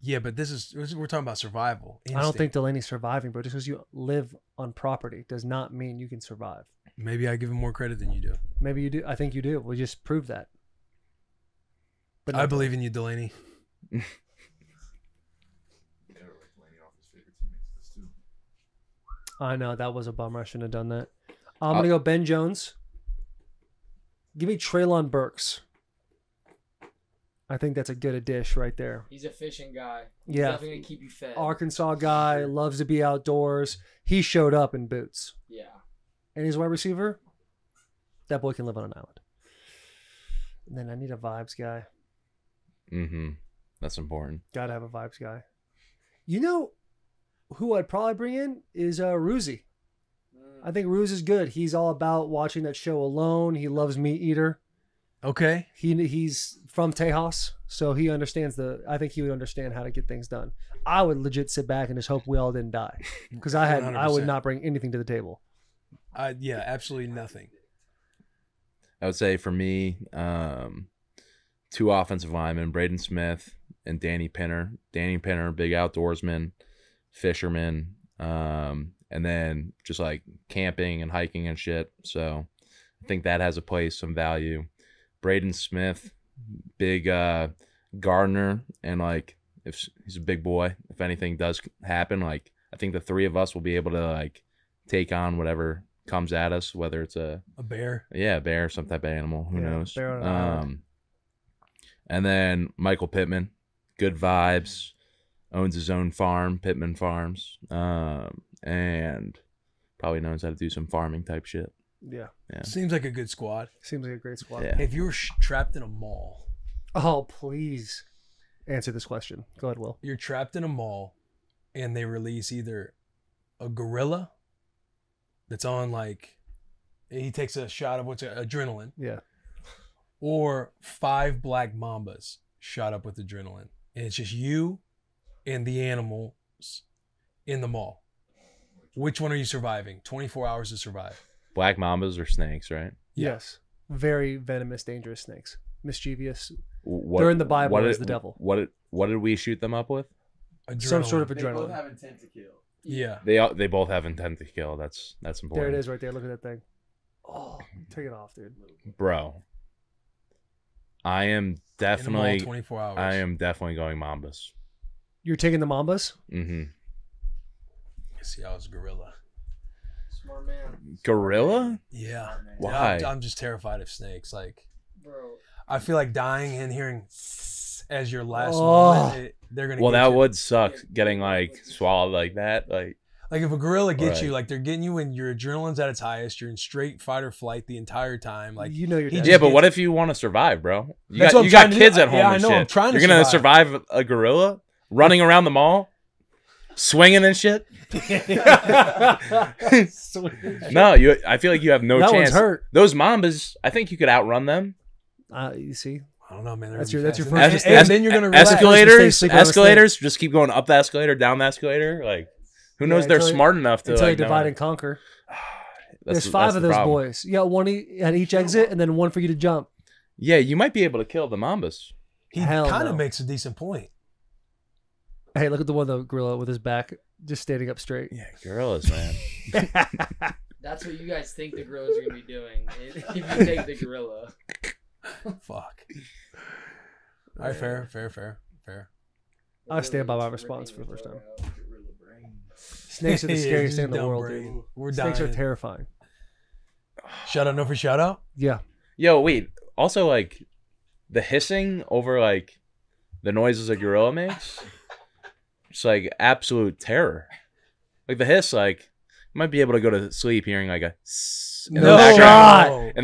Yeah, but we're talking about survival. Instinct. I don't think Delaney's surviving, bro. Just because you live on property does not mean you can survive. Maybe I give him more credit than you do. Maybe you do. I think you do. We just proved that. But I believe in you, Delaney. I know. That was a bummer. I shouldn't have done that. I'm going to go Ben Jones. Give me Treylon Burks. I think that's a good dish right there. He's a fishing guy. Yeah. Definitely going to keep you fed. Arkansas guy, loves to be outdoors. He showed up in boots. Yeah. And he's a wide receiver. That boy can live on an island. And then I need a vibes guy. Mm-hmm. That's important. Got to have a vibes guy. You know who I'd probably bring in is Ruzy. I think Ruse is good. He's all about watching that show Alone. He loves Meat Eater. Okay. He's from Tejas, so he understands I think he would understand how to get things done. I would legit sit back and just hope we all didn't die, because I would not bring anything to the table. Yeah, absolutely nothing. I would say for me, two offensive linemen, Braden Smith, and Danny Penner. Danny Penner, big outdoorsman, fisherman, and then just like camping and hiking and shit. So I think that has a place, some value. Braden Smith, big gardener, and like if he's a big boy, if anything does happen, like I think the three of us will be able to like take on whatever comes at us, whether it's a bear, a bear, some type of animal, who knows. And then Michael Pittman, good vibes, owns his own farm, Pittman Farms, and probably knows how to do some farming type shit. Yeah. Seems like a good squad. Seems like a great squad. Yeah. If you were trapped in a mall, oh please answer this question. Go ahead, Will. You're trapped in a mall, and they release either a gorilla that's on like, he takes a shot of what's adrenaline. Yeah. Or 5 black mambas shot up with adrenaline. And it's just you and the animals in the mall. Which one are you surviving? 24 hours to survive. Black mambas are snakes, right? Yes. Very venomous, dangerous snakes. Mischievous. They're in the Bible as the devil. What did we shoot them up with? Adrenaline. Some sort of adrenaline. They both have intent to kill. Yeah. They both have intent to kill. That's important. There it is right there. Look at that thing. Oh, take it off, dude. Bro. I am definitely in the mall, 24 hours. I am definitely going mambas. You're taking the mambas? Mm-hmm. See, I was a gorilla. Smart man. Gorilla? Yeah. Why? I'm just terrified of snakes. Like, bro, I feel like dying and hearing as your last moment. They're gonna. Well, that would suck. Getting like swallowed like that, like if a gorilla gets you, like they're getting you when your adrenaline's at its highest, you're in straight fight or flight the entire time. Like you know, you're dead. Yeah, but what if you want to survive, bro? You got kids at home. Yeah, and I know. Shit. I'm trying to. You're gonna survive a gorilla running around the mall, swinging and shit. No, you. I feel like you have no chance. That one's hurt. Those mambas, I think you could outrun them. You see, I don't know, man. That's your first. And then you're gonna relax. Escalators. Just keep going up the escalator, down the escalator. Like, who knows? They're smart enough to like, divide and conquer. There's 5 of those boys. Yeah, one at each exit, and then one for you to jump. Yeah, you might be able to kill the mambas. He kind of makes a decent point. Hey, look at the one gorilla with his back just standing up straight. Yeah, gorillas, man. That's what you guys think the gorillas are gonna be doing if you take the gorilla. Fuck. All right, fair. I stand by my response for the first time. Snakes are the scariest thing in the world, dude. Snakes are terrifying. Shout out, no free shout out? Yeah. Yo, wait. Also, like, the hissing over, like, the noises a gorilla makes, it's, like, absolute terror. Like, the hiss, like, you might be able to go to sleep hearing, like, a... In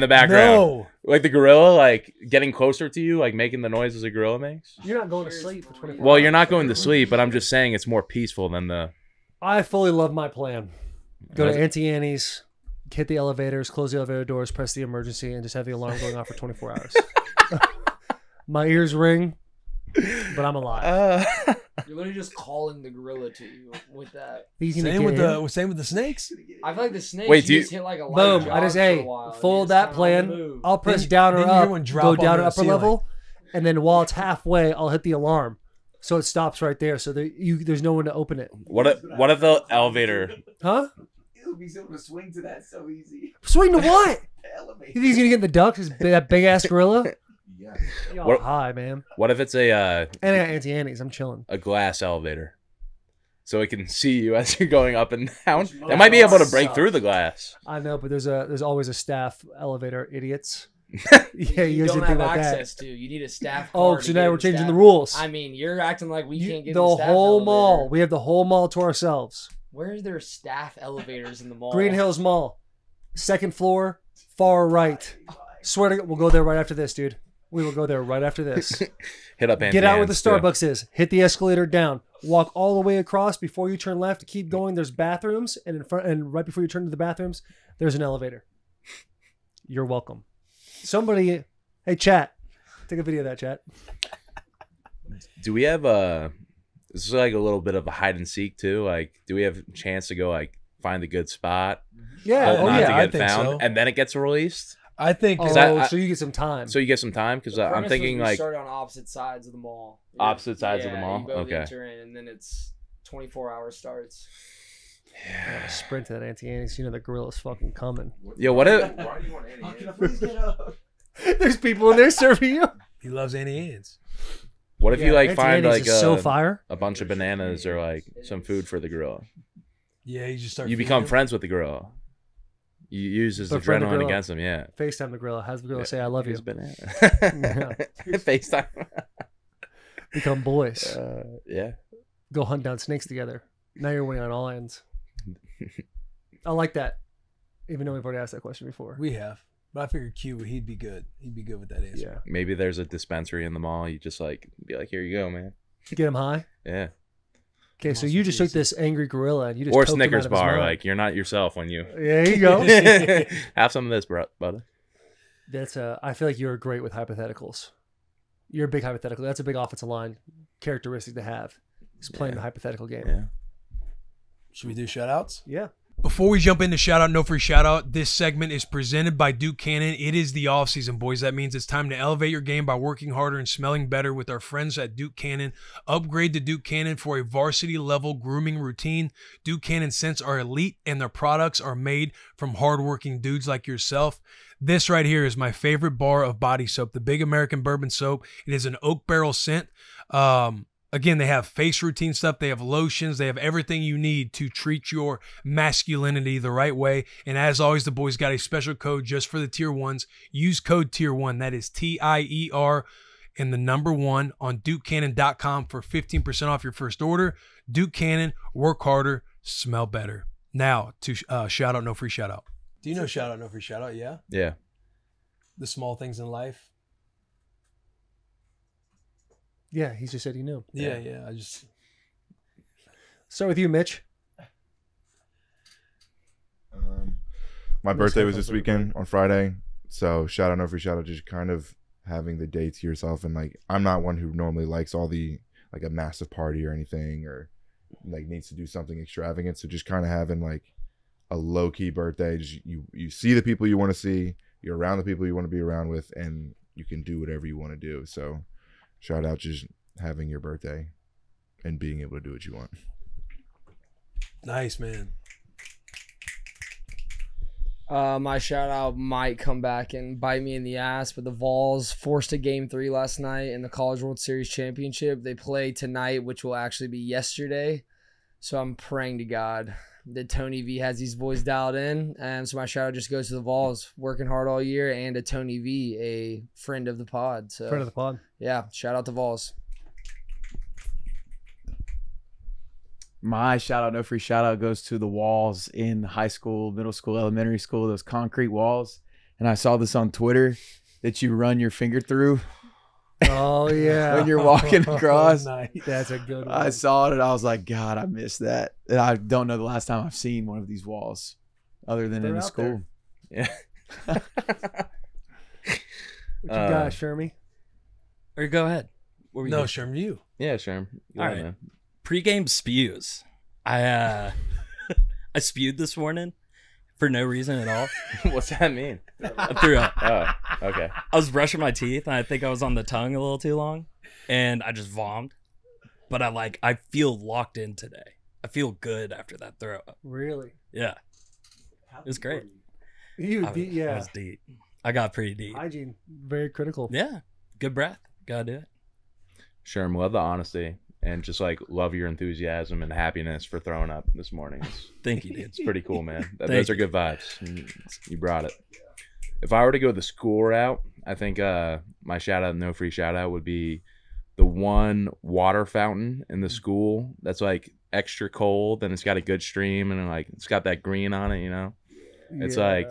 the background. No. Like the gorilla, like getting closer to you, like making the noises a gorilla makes. You're not going to sleep for 24 hours. Well, you're not going to sleep, but I'm just saying it's more peaceful than the... I fully love my plan. Go to Auntie Annie's, hit the elevators, close the elevator doors, press the emergency, and just have the alarm going off for 24 hours. My ears ring, but I'm alive. You're literally just calling the gorilla to you with that. Same with the snakes. I feel like the snakes. Wait, you just hit like a light boom. I just fold that plan. I'll press down or up, go down to upper level, and then while it's halfway, I'll hit the alarm, so it stops right there. So there's no one to open it. What if the elevator? Huh? He'll be able to swing to that so easy. Swing to what? Elevator. You think he's gonna get in the ducks? Is that big ass gorilla? Yeah. Yo, hi, man. What if it's a and I got Auntie Annie's, I'm chilling. A glass elevator. So it can see you as you're going up and down. It might be able to break through the glass. I know, but there's always a staff elevator idiots. Yeah, you don't have access to. You need a staff. Oh, so now we're changing the rules. I mean, you're acting like we can't get the whole mall. We have the whole mall to ourselves. Where is there staff elevators in the mall? Green Hills Mall. 2nd floor, far right. Swear to God, we'll go there right after this, dude. We will go there right after this. Hit up Anthony. Get out where the Starbucks is. Hit the escalator down. Walk all the way across before you turn left. Keep going. There's bathrooms, and right before you turn to the bathrooms, there's an elevator. You're welcome. Somebody, hey chat, take a video of that chat. Do we have this is like a little bit of a hide and seek too? Like, do we have a chance to go like find a good spot? Yeah, I think so. And then it gets released. I think so you get some time. So you get some time, because I'm thinking like start on opposite sides of the mall. Opposite sides of the mall. You both enter in, and then it's 24-hour starts. Yeah. Sprint to that Antianix. You know the gorilla's fucking coming. Yo, what if? Why do you want Annie Ann's? Please get up. There's people in there serving you. He loves Annie Ann's. What if you like find like a bunch of bananas or like some food for the gorilla? Yeah, you just start. You become friends with the gorilla. You use his adrenaline against him. Yeah. FaceTime the gorilla. How's the gorilla say, "I love you"? Banana. FaceTime. Become boys. Yeah. Go hunt down snakes together. Now you're winning on all ends. I like that. Even though we've already asked that question before. We have. But I figured Q, he'd be good. He'd be good with that answer. Yeah. Maybe there's a dispensary in the mall. You just like be like, "Here you go, man." Get him high. Yeah. Okay, so you just took this angry gorilla and you just poked Snickers him out of his bar. Like you're not yourself when you. There you go. Have some of this, bro, brother. That's I feel like you're great with hypotheticals. You're a big hypothetical. That's a big offensive line characteristic to have. Is playing the hypothetical game. Yeah. Should we do shout-outs? Yeah. Before we jump into shout-out, no free shout-out, this segment is presented by Duke Cannon. It is the off-season, boys. That means it's time to elevate your game by working harder and smelling better with our friends at Duke Cannon. Upgrade to Duke Cannon for a varsity-level grooming routine. Duke Cannon scents are elite, and their products are made from hardworking dudes like yourself. This right here is my favorite bar of body soap, the Big American Bourbon Soap. It is an oak barrel scent. Again, they have face routine stuff. They have lotions. They have everything you need to treat your masculinity the right way. And as always, the boys got a special code just for the tier ones. Use code tier one. That is TIER and the number one on DukeCannon.com for 15% off your first order. Duke Cannon, work harder, smell better. Now to shout out, no free shout out. Do you know shout out, no free shout out? Yeah. Yeah. The small things in life. Yeah, he just said he knew. Yeah, yeah. I just start with you, Mitch. My birthday was this weekend on Friday, so shout out, no free shout out. Just kind of having the day to yourself, and like I'm not one who normally likes all the like a massive party or anything, or like needs to do something extravagant. So just kind of having like a low key birthday. Just, you see the people you want to see, you're around the people you want to be around with, and you can do whatever you want to do. So. Shout out just having your birthday and being able to do what you want. Nice, man. My shout out might come back and bite me in the ass, but the Vols forced a game 3 last night in the College World Series Championship. They play tonight, which will actually be yesterday. So I'm praying to God that Tony V has these boys dialed in. And so my shout out just goes to the Vols, working hard all year, and to Tony V, a friend of the pod. So friend of the pod. Yeah, shout out to Vols. My shout out, no free shout out, goes to the walls in high school, middle school, elementary school, those concrete walls. And I saw this on Twitter that you run your finger through. Oh yeah. When you're walking across. Nice. That's a good one. I saw it and I was like, God, I missed that. And I don't know the last time I've seen one of these walls other than in the school. There. Yeah. What you got, Shermie? Or go ahead. What were you doing? Sherm, you. Yeah, Sherm. All right. Man. Pre-game spews. I spewed this morning for no reason at all. What's that mean? I threw up. Oh, okay. I was brushing my teeth and I think I was on the tongue a little too long and I just vomed. But I feel locked in today. I feel good after that throw up. Really? Yeah. It was great. I was deep. I got pretty deep. Hygiene, very critical. Yeah. Good breath. Gotta do it. Sherm, love the honesty and just like love your enthusiasm and happiness for throwing up this morning. Thank you, dude. It's pretty cool, man. Those are good vibes. You brought it. If I were to go the score out, I think my shout out, no free shout out, would be the one water fountain in the school that's like extra cold and it's got a good stream and like it's got that green on it, you know? It's like,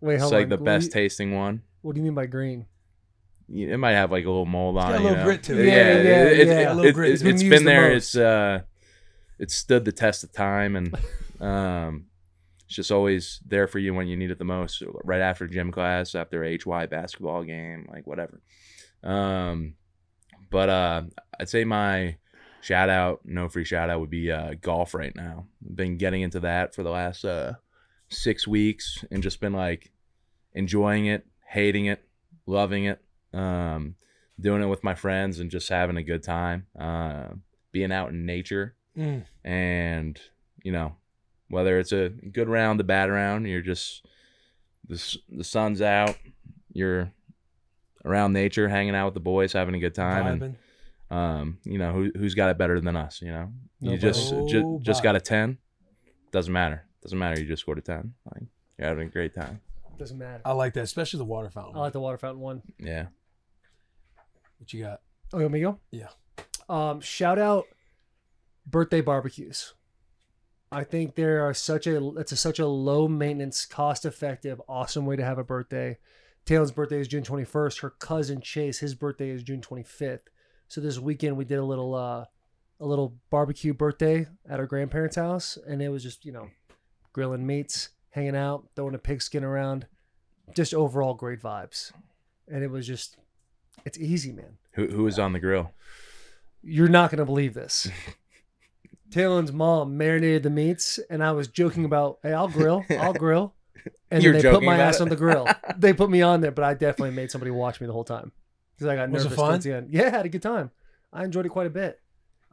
wait, it's like the best tasting one. What do you mean by green? It might have like a little mold on it. It's got a little grit to it. Yeah. It's been there. It's stood the test of time, and it's just always there for you when you need it the most. Right after gym class, after HY basketball game, like whatever. But I'd say my shout out, no free shout out, would be golf right now. I've been getting into that for the last 6 weeks, and just been like enjoying it, hating it, loving it, doing it with my friends and just having a good time, being out in nature. And, you know, whether it's a good round, the bad round, you're just, the sun's out, you're around nature, hanging out with the boys, having a good time. Vibing. And, you know, who's got it better than us, you know? You just got a 10. Doesn't matter. Doesn't matter. You just scored a 10. Like, you're having a great time. Doesn't matter. I like that, especially the water fountain. I like the water fountain one. Yeah. What you got? Oh, you want me to go? Yeah. Shout out birthday barbecues. I think there are such a low maintenance, cost effective, awesome way to have a birthday. Taylor's birthday is June 21st. Her cousin Chase, his birthday is June 25th. So this weekend we did a little barbecue birthday at our grandparents' house, and it was just, you know, grilling meats, hanging out, throwing a pigskin around, just overall great vibes. And it was just, it's easy, man. Who was on the grill? You're not gonna believe this. Talon's mom marinated the meats, and I was joking about, hey, I'll grill. And then they put my ass on the grill. They put me on there, but I definitely made somebody watch me the whole time because I got nervous towards the end. Yeah, I had a good time. I enjoyed it quite a bit.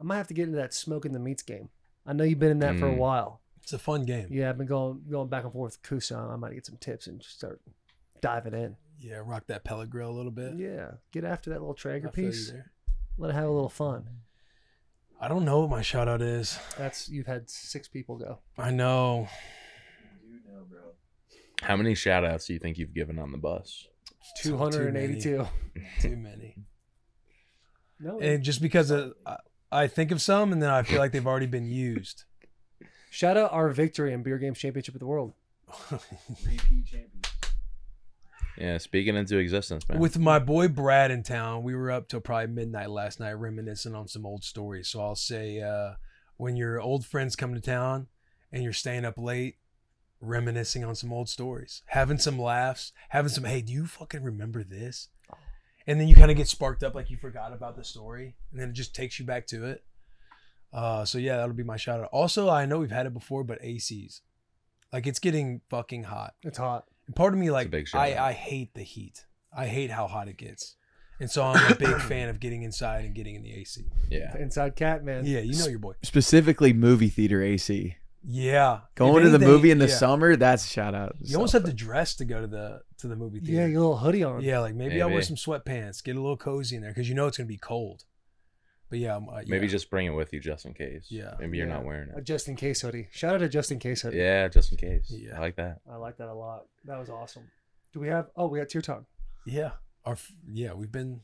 I might have to get into that smoking the meats game. I know you've been in that for a while. It's a fun game. Yeah, I've been going back and forth with Kusa. I might get some tips and just start diving in. Yeah, rock that pellet grill a little bit. Yeah, get after that little Traeger piece. Let it have a little fun. I don't know what my shout out is. You've had 6 people go. I know. You know, bro. How many shout outs do you think you've given on the bus? 282. Too many. No. And just because I think of some and then I feel like they've already been used. Shout out our victory in Beer Games Championship of the World. Repeat champion. Yeah, speaking into existence, man. With my boy Brad in town, we were up till probably midnight last night reminiscing on some old stories. So I'll say when your old friends come to town and you're staying up late, reminiscing on some old stories, having some laughs, having some, hey, do you fucking remember this? And then you kind of get sparked up like you forgot about the story, and then it just takes you back to it. So yeah, that'll be my shout out. Also, I know we've had it before, but ACs. Like, it's getting fucking hot. It's hot. Part of me, like, I hate the heat. I hate how hot it gets. And so I'm a big fan of getting inside and getting in the AC. Yeah. Inside cat, man. Yeah, you know your boy. Specifically movie theater AC. Yeah. Going to the movie in the summer, that's a shout out. You almost have to dress to go to the movie theater. Yeah, your little hoodie on. Yeah, like maybe I'll wear some sweatpants, get a little cozy in there, because you know it's going to be cold. But yeah, maybe just bring it with you just in case. Yeah, maybe you're not wearing it. A just in case hoodie. Shout out to just in case hoodie. Yeah, just in case. Yeah, I like that. I like that a lot. That was awesome. Do we have? Oh, we got Tier Talk. Yeah, we've been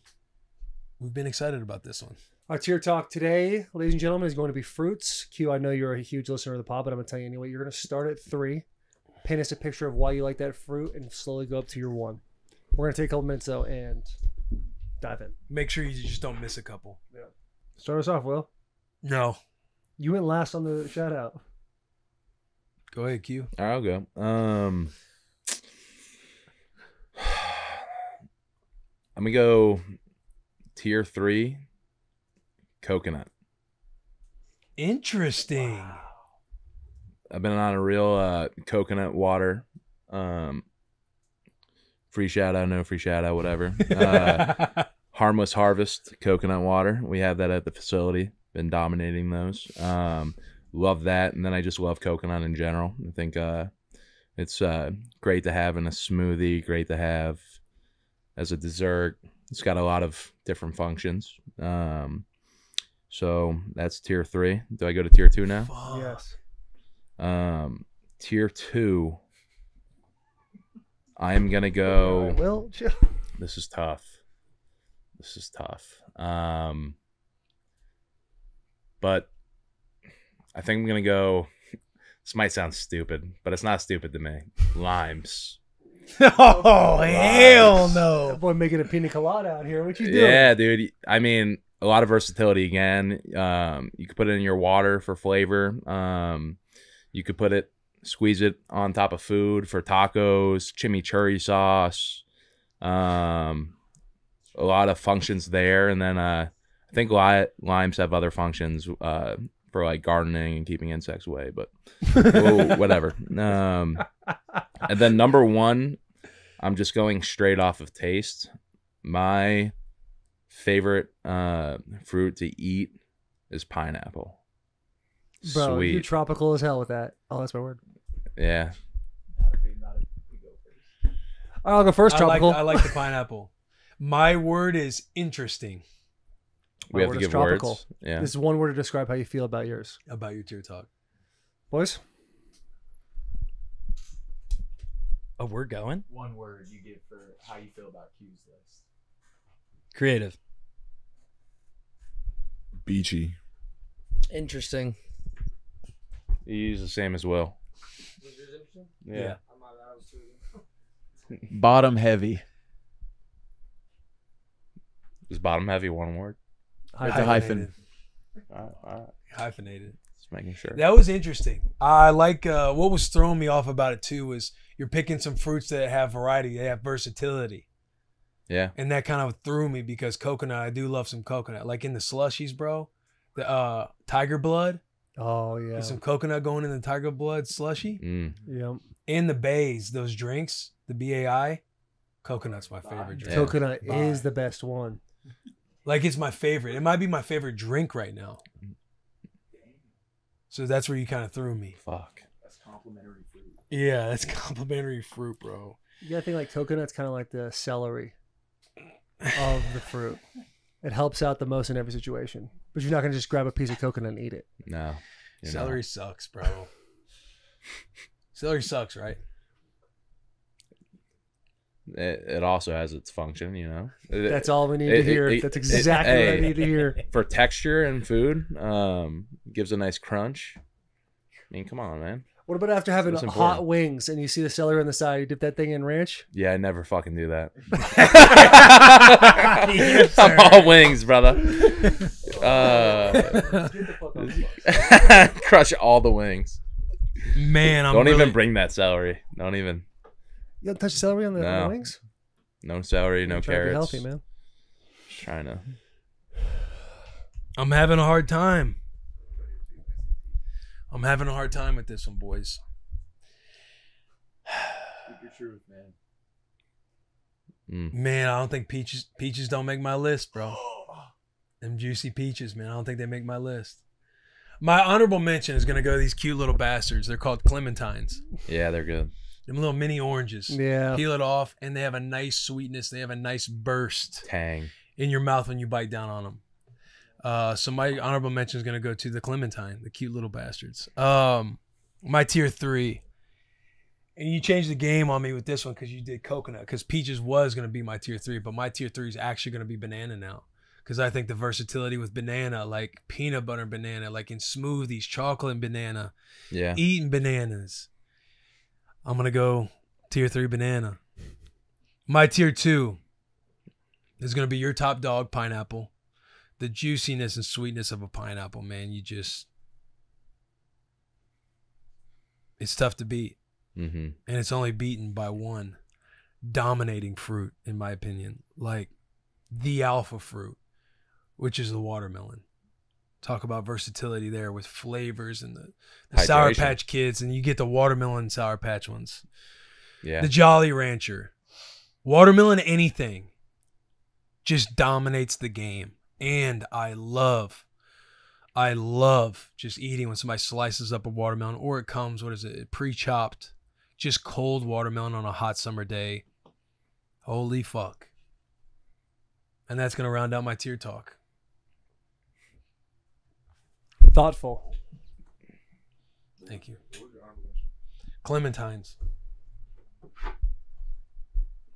excited about this one. Our Tier Talk today, ladies and gentlemen, is going to be fruits. Q, I know you're a huge listener of the pod, but I'm gonna tell you anyway. You're gonna start at 3. Paint us a picture of why you like that fruit, and slowly go up to your 1. We're gonna take a couple minutes though and dive in. Make sure you just don't miss a couple. Yeah. Start us off, Will. No. You went last on the shout out. Go ahead, Q. I'll go. I'm going to go Tier 3, coconut. Interesting. Wow. I've been on a real coconut water. Free shout out, no free shout out, whatever. Harmless Harvest coconut water. We have that at the facility. Been dominating those. Love that. And then I just love coconut in general. I think it's great to have in a smoothie, great to have as a dessert. It's got a lot of different functions. So that's Tier 3. Do I go to Tier 2 now? Yes. Tier 2. I'm going to go. Well, this is tough. This is tough. But I think I'm going to go. This might sound stupid, but it's not stupid to me. Limes. Oh, limes. Hell no. That boy making a pina colada out here. What you doing? Yeah, dude. I mean, a lot of versatility again. You could put it in your water for flavor. You could squeeze it on top of food for tacos, chimichurri sauce. A lot of functions there, and then I think limes have other functions for like gardening and keeping insects away, but whatever. And then number 1, I'm just going straight off of taste. My favorite fruit to eat is pineapple. Bro, sweet. You're tropical as hell with that. Oh, that's my word. Yeah. All right, I'll go first. Tropical. I like the pineapple. My word is interesting. We have to give words. Yeah. This is one word to describe how you feel about yours. About your tier talk. Boys? Oh, we're going? One word you give for how you feel about Q's list. Creative. Beachy. Interesting. You use the same as well. Was yours interesting? Yeah. Bottom heavy. Is bottom heavy one word? It's a hyphen. All right. Hyphenated. Just making sure. That was interesting. I like what was throwing me off about it too was you're picking some fruits that have variety. They have versatility. Yeah. And that kind of threw me because coconut, I do love some coconut. Like in the slushies, bro, the tiger blood. Oh, yeah. There's some coconut going in the tiger blood slushie. Mm. Yep. And the bays, those drinks, the BAI. Coconut's my favorite drink. Coconut is the best one. Like, it's my favorite. It might be my favorite drink right now. So that's where you kind of threw me. Fuck. That's complimentary fruit. Yeah, that's complimentary fruit, bro. You gotta think like coconut's kind of like the celery of the fruit. It helps out the most in every situation. But you're not gonna just grab a piece of coconut and eat it. No. Celery sucks, bro. Celery sucks, right? It also has its function, you know. That's all we need to hear. That's exactly what I need to hear. For texture and food, gives a nice crunch. I mean, come on, man. What about after having hot wings and you see the celery on the side? You dip that thing in ranch? Yeah, I never fucking do that. Yes, I'm all wings, brother. Get the fuck off the crush all the wings. Man, don't even bring that celery. Don't even. You don't touch celery on the wings? No celery, no carrots. Healthy, man. Trying to. I'm having a hard time. I'm having a hard time with this one, boys. Speak your truth, man. Man, I don't think peaches don't make my list, bro. Them juicy peaches, man. I don't think they make my list. My honorable mention is going to go to these cute little bastards. They're called clementines. Yeah, they're good. Them little mini oranges. Yeah. Peel it off, and they have a nice sweetness. They have a nice burst. Tang. In your mouth when you bite down on them. So my honorable mention is going to go to the clementine, the cute little bastards. My tier 3. And you changed the game on me with this one because you did coconut. Because peaches was going to be my tier 3, but my tier 3 is actually going to be banana now. Because I think the versatility with banana, like peanut butter banana, like in smoothies, chocolate banana. Yeah. Eating bananas. I'm going to go tier 3 banana. My tier 2 is going to be your top dog, pineapple. The juiciness and sweetness of a pineapple, man. It's tough to beat. Mm-hmm. And it's only beaten by one dominating fruit, in my opinion. Like the alpha fruit, which is the watermelon. Talk about versatility there with flavors and the Sour Patch Kids, and you get the watermelon Sour Patch ones. Yeah. The Jolly Rancher. Watermelon anything just dominates the game. And I love just eating when somebody slices up a watermelon, or it comes, pre-chopped, just cold watermelon on a hot summer day. Holy fuck. And that's going to round out my tier talk. Thoughtful. Thank you. Clementines.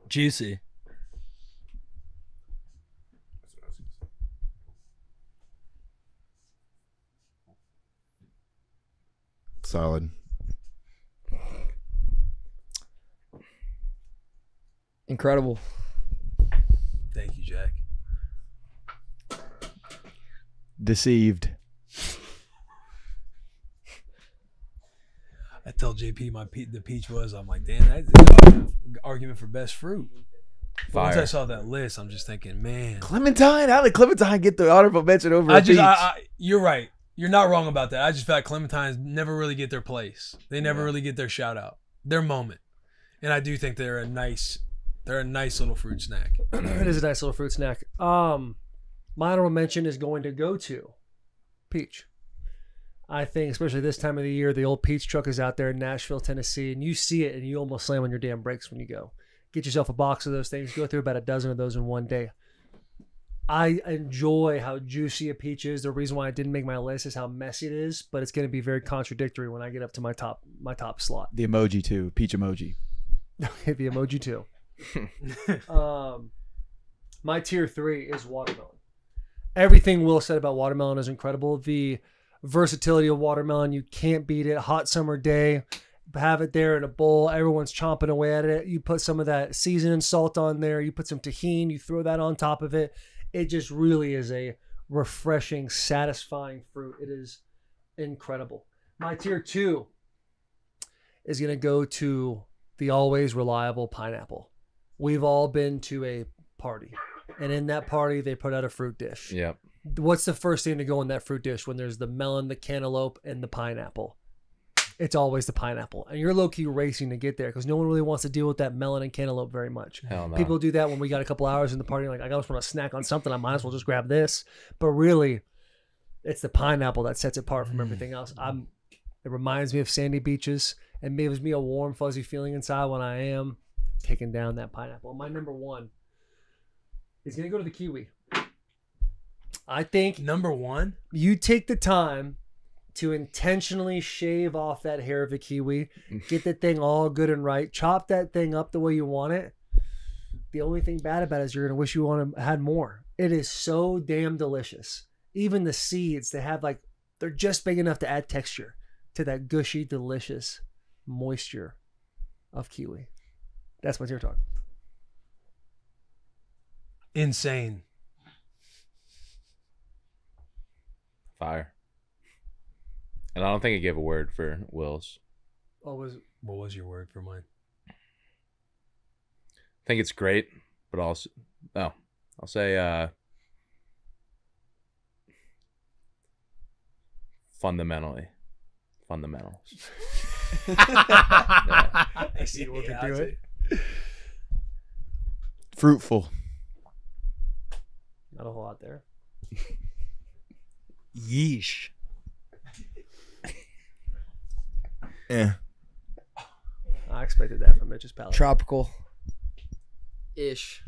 Juicy. Solid. Incredible. Thank you, Jack. Deceived. I tell JP the peach was. I'm like, damn, that's an argument for best fruit. Fire. Once I saw that list, I'm just thinking, man. Clementine? How did Clementine get the honorable mention over a peach? You're right. You're not wrong about that. I just feel like clementines never really get their place. They never really get their shout out, their moment. And I do think they're a nice They're a nice little fruit snack. It is a nice little fruit snack. My honorable mention is going to go to peach. I think, especially this time of the year, the old peach truck is out there in Nashville, Tennessee, and you see it and you almost slam on your damn brakes when you go. Get yourself a box of those things. Go through about a dozen of those in one day. I enjoy how juicy a peach is. The reason why I didn't make my list is how messy it is, but it's going to be very contradictory when I get up to my top slot. The emoji too, peach emoji. Okay, the emoji too. My tier 3 is watermelon. Everything Will said about watermelon is incredible. The versatility of watermelon, you can't beat it. Hot summer day, have it there in a bowl. Everyone's chomping away at it. You put some of that seasoning salt on there. You put some tahini. You throw that on top of it. It just really is a refreshing, satisfying fruit. It is incredible. My tier 2 is going to go to the always reliable pineapple. We've all been to a party, and in that party, they put out a fruit dish. Yep. What's the first thing to go in that fruit dish when there's the melon, the cantaloupe, and the pineapple? It's always the pineapple. And you're low-key racing to get there because no one really wants to deal with that melon and cantaloupe very much. Hell no. People do that when we got a couple hours in the party. Like, I just want to snack on something. I might as well just grab this. But really, it's the pineapple that sets it apart from everything else. It reminds me of sandy beaches. It gives me a warm, fuzzy feeling inside when I am taking down that pineapple. My number 1 is going to go to the kiwi. I think... Number 1? You take the time to intentionally shave off that hair of the kiwi, get that thing all good and right, chop that thing up the way you want it. The only thing bad about it is you're going to wish you had more. It is so damn delicious. Even the seeds, they have like... They're just big enough to add texture to that gushy, delicious moisture of kiwi. That's my tier talk. Insane. Fire. And I don't think I gave a word for Will's. What was your word for mine? I think it's great, but also... Oh, I'll say... Fundamental. Yeah. I see what we can do it. Fruitful. Not a whole lot there. Yeesh. Yeah. I expected that from Mitch's palate. Tropical. Ish.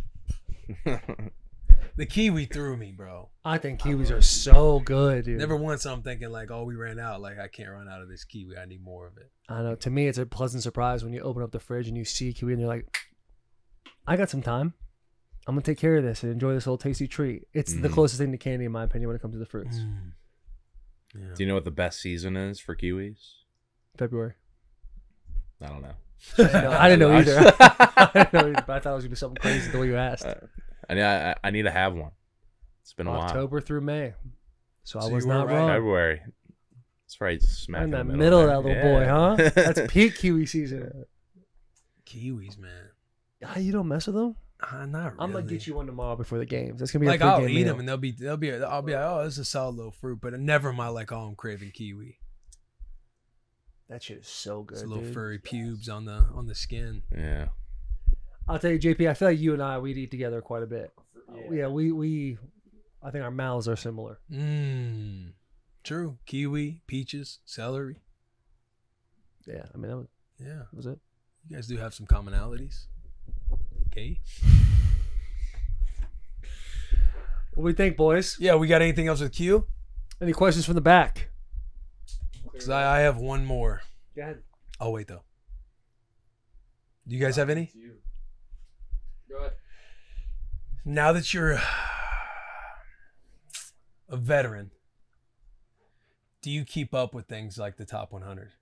The kiwi threw me, bro. I think kiwis are so good, dude. Never once I'm thinking like, oh, we ran out. Like, I can't run out of this kiwi. I need more of it. I know. To me, it's a pleasant surprise when you open up the fridge and you see kiwi and you're like, I got some time. I'm going to take care of this and enjoy this little tasty treat. It's the closest thing to candy, in my opinion, when it comes to the fruits. Yeah. Do you know what the best season is for kiwis? February. I don't know. I didn't know either. But I thought it was going to be something crazy the way you asked. I need to have one. It's been a while. October through May. So I was not right. Wrong. February. That's right. Smack in the middle of that little boy, huh? That's peak kiwi season. Kiwis, man. You don't mess with them? Not really. I'm gonna get you one tomorrow before the games. That's gonna be like I'll eat them and I'll be like, oh, this is a solid little fruit, but never mind. Like, oh, I'm craving kiwi. That shit is so good. It's little furry pubes on the skin. Yeah. I'll tell you, JP, I feel like you and I, we'd eat together quite a bit. Yeah, we I think our mouths are similar. True. Kiwi, peaches, celery. Yeah, I mean, that was it. You guys do have some commonalities. Okay. What do we think, boys? Yeah, we got anything else with Q? Any questions from the back? Because I have one more. Go ahead. Oh, wait, though. Do you guys have any? Go ahead. Now that you're a veteran, do you keep up with things like the top 100?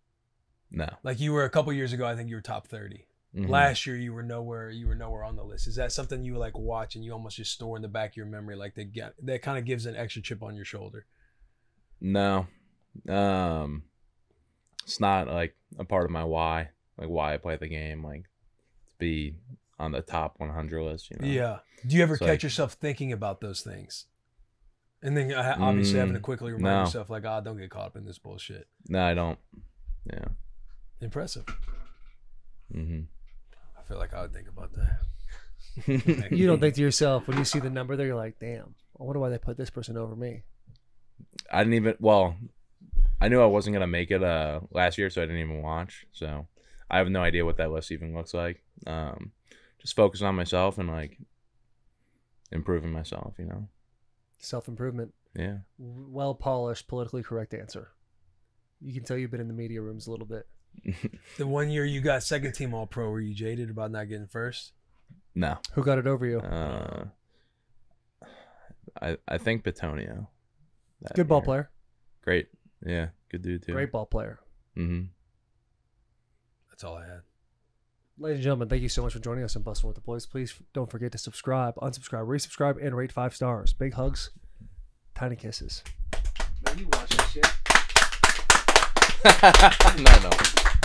No. Like you were a couple years ago, I think you were top 30. Mm-hmm. Last year you were nowhere on the list. Is that something you like watch and you almost just store in the back of your memory, like that kind of gives an extra chip on your shoulder? No. It's not like a part of my why, like why I play the game, like to be on the top 100 list, you know? Yeah. Do you ever catch yourself thinking about those things? And then obviously having to quickly remind yourself, like, oh, don't get caught up in this bullshit. No, I don't. Yeah. Impressive. I feel like I would think about that. You don't think to yourself, when you see the number there, you're like, damn, I wonder why they put this person over me. I didn't even, well, I knew I wasn't going to make it last year, so I didn't even watch. So I have no idea what that list even looks like. Just focus on myself and, like, improving myself, you know. Self-improvement. Yeah. Well-polished, politically correct answer. You can tell you've been in the media rooms a little bit. The one year you got second team All-Pro, were you jaded about not getting first? No. Who got it over you? I think Petonio. Good ball player. Great. Yeah, good dude too. Great ball player. Mm-hmm. That's all I had. Ladies and gentlemen, thank you so much for joining us on Bustin' with the Boys. Please don't forget to subscribe, unsubscribe, resubscribe, and rate 5 stars. Big hugs, tiny kisses. Man, you watch that shit? No.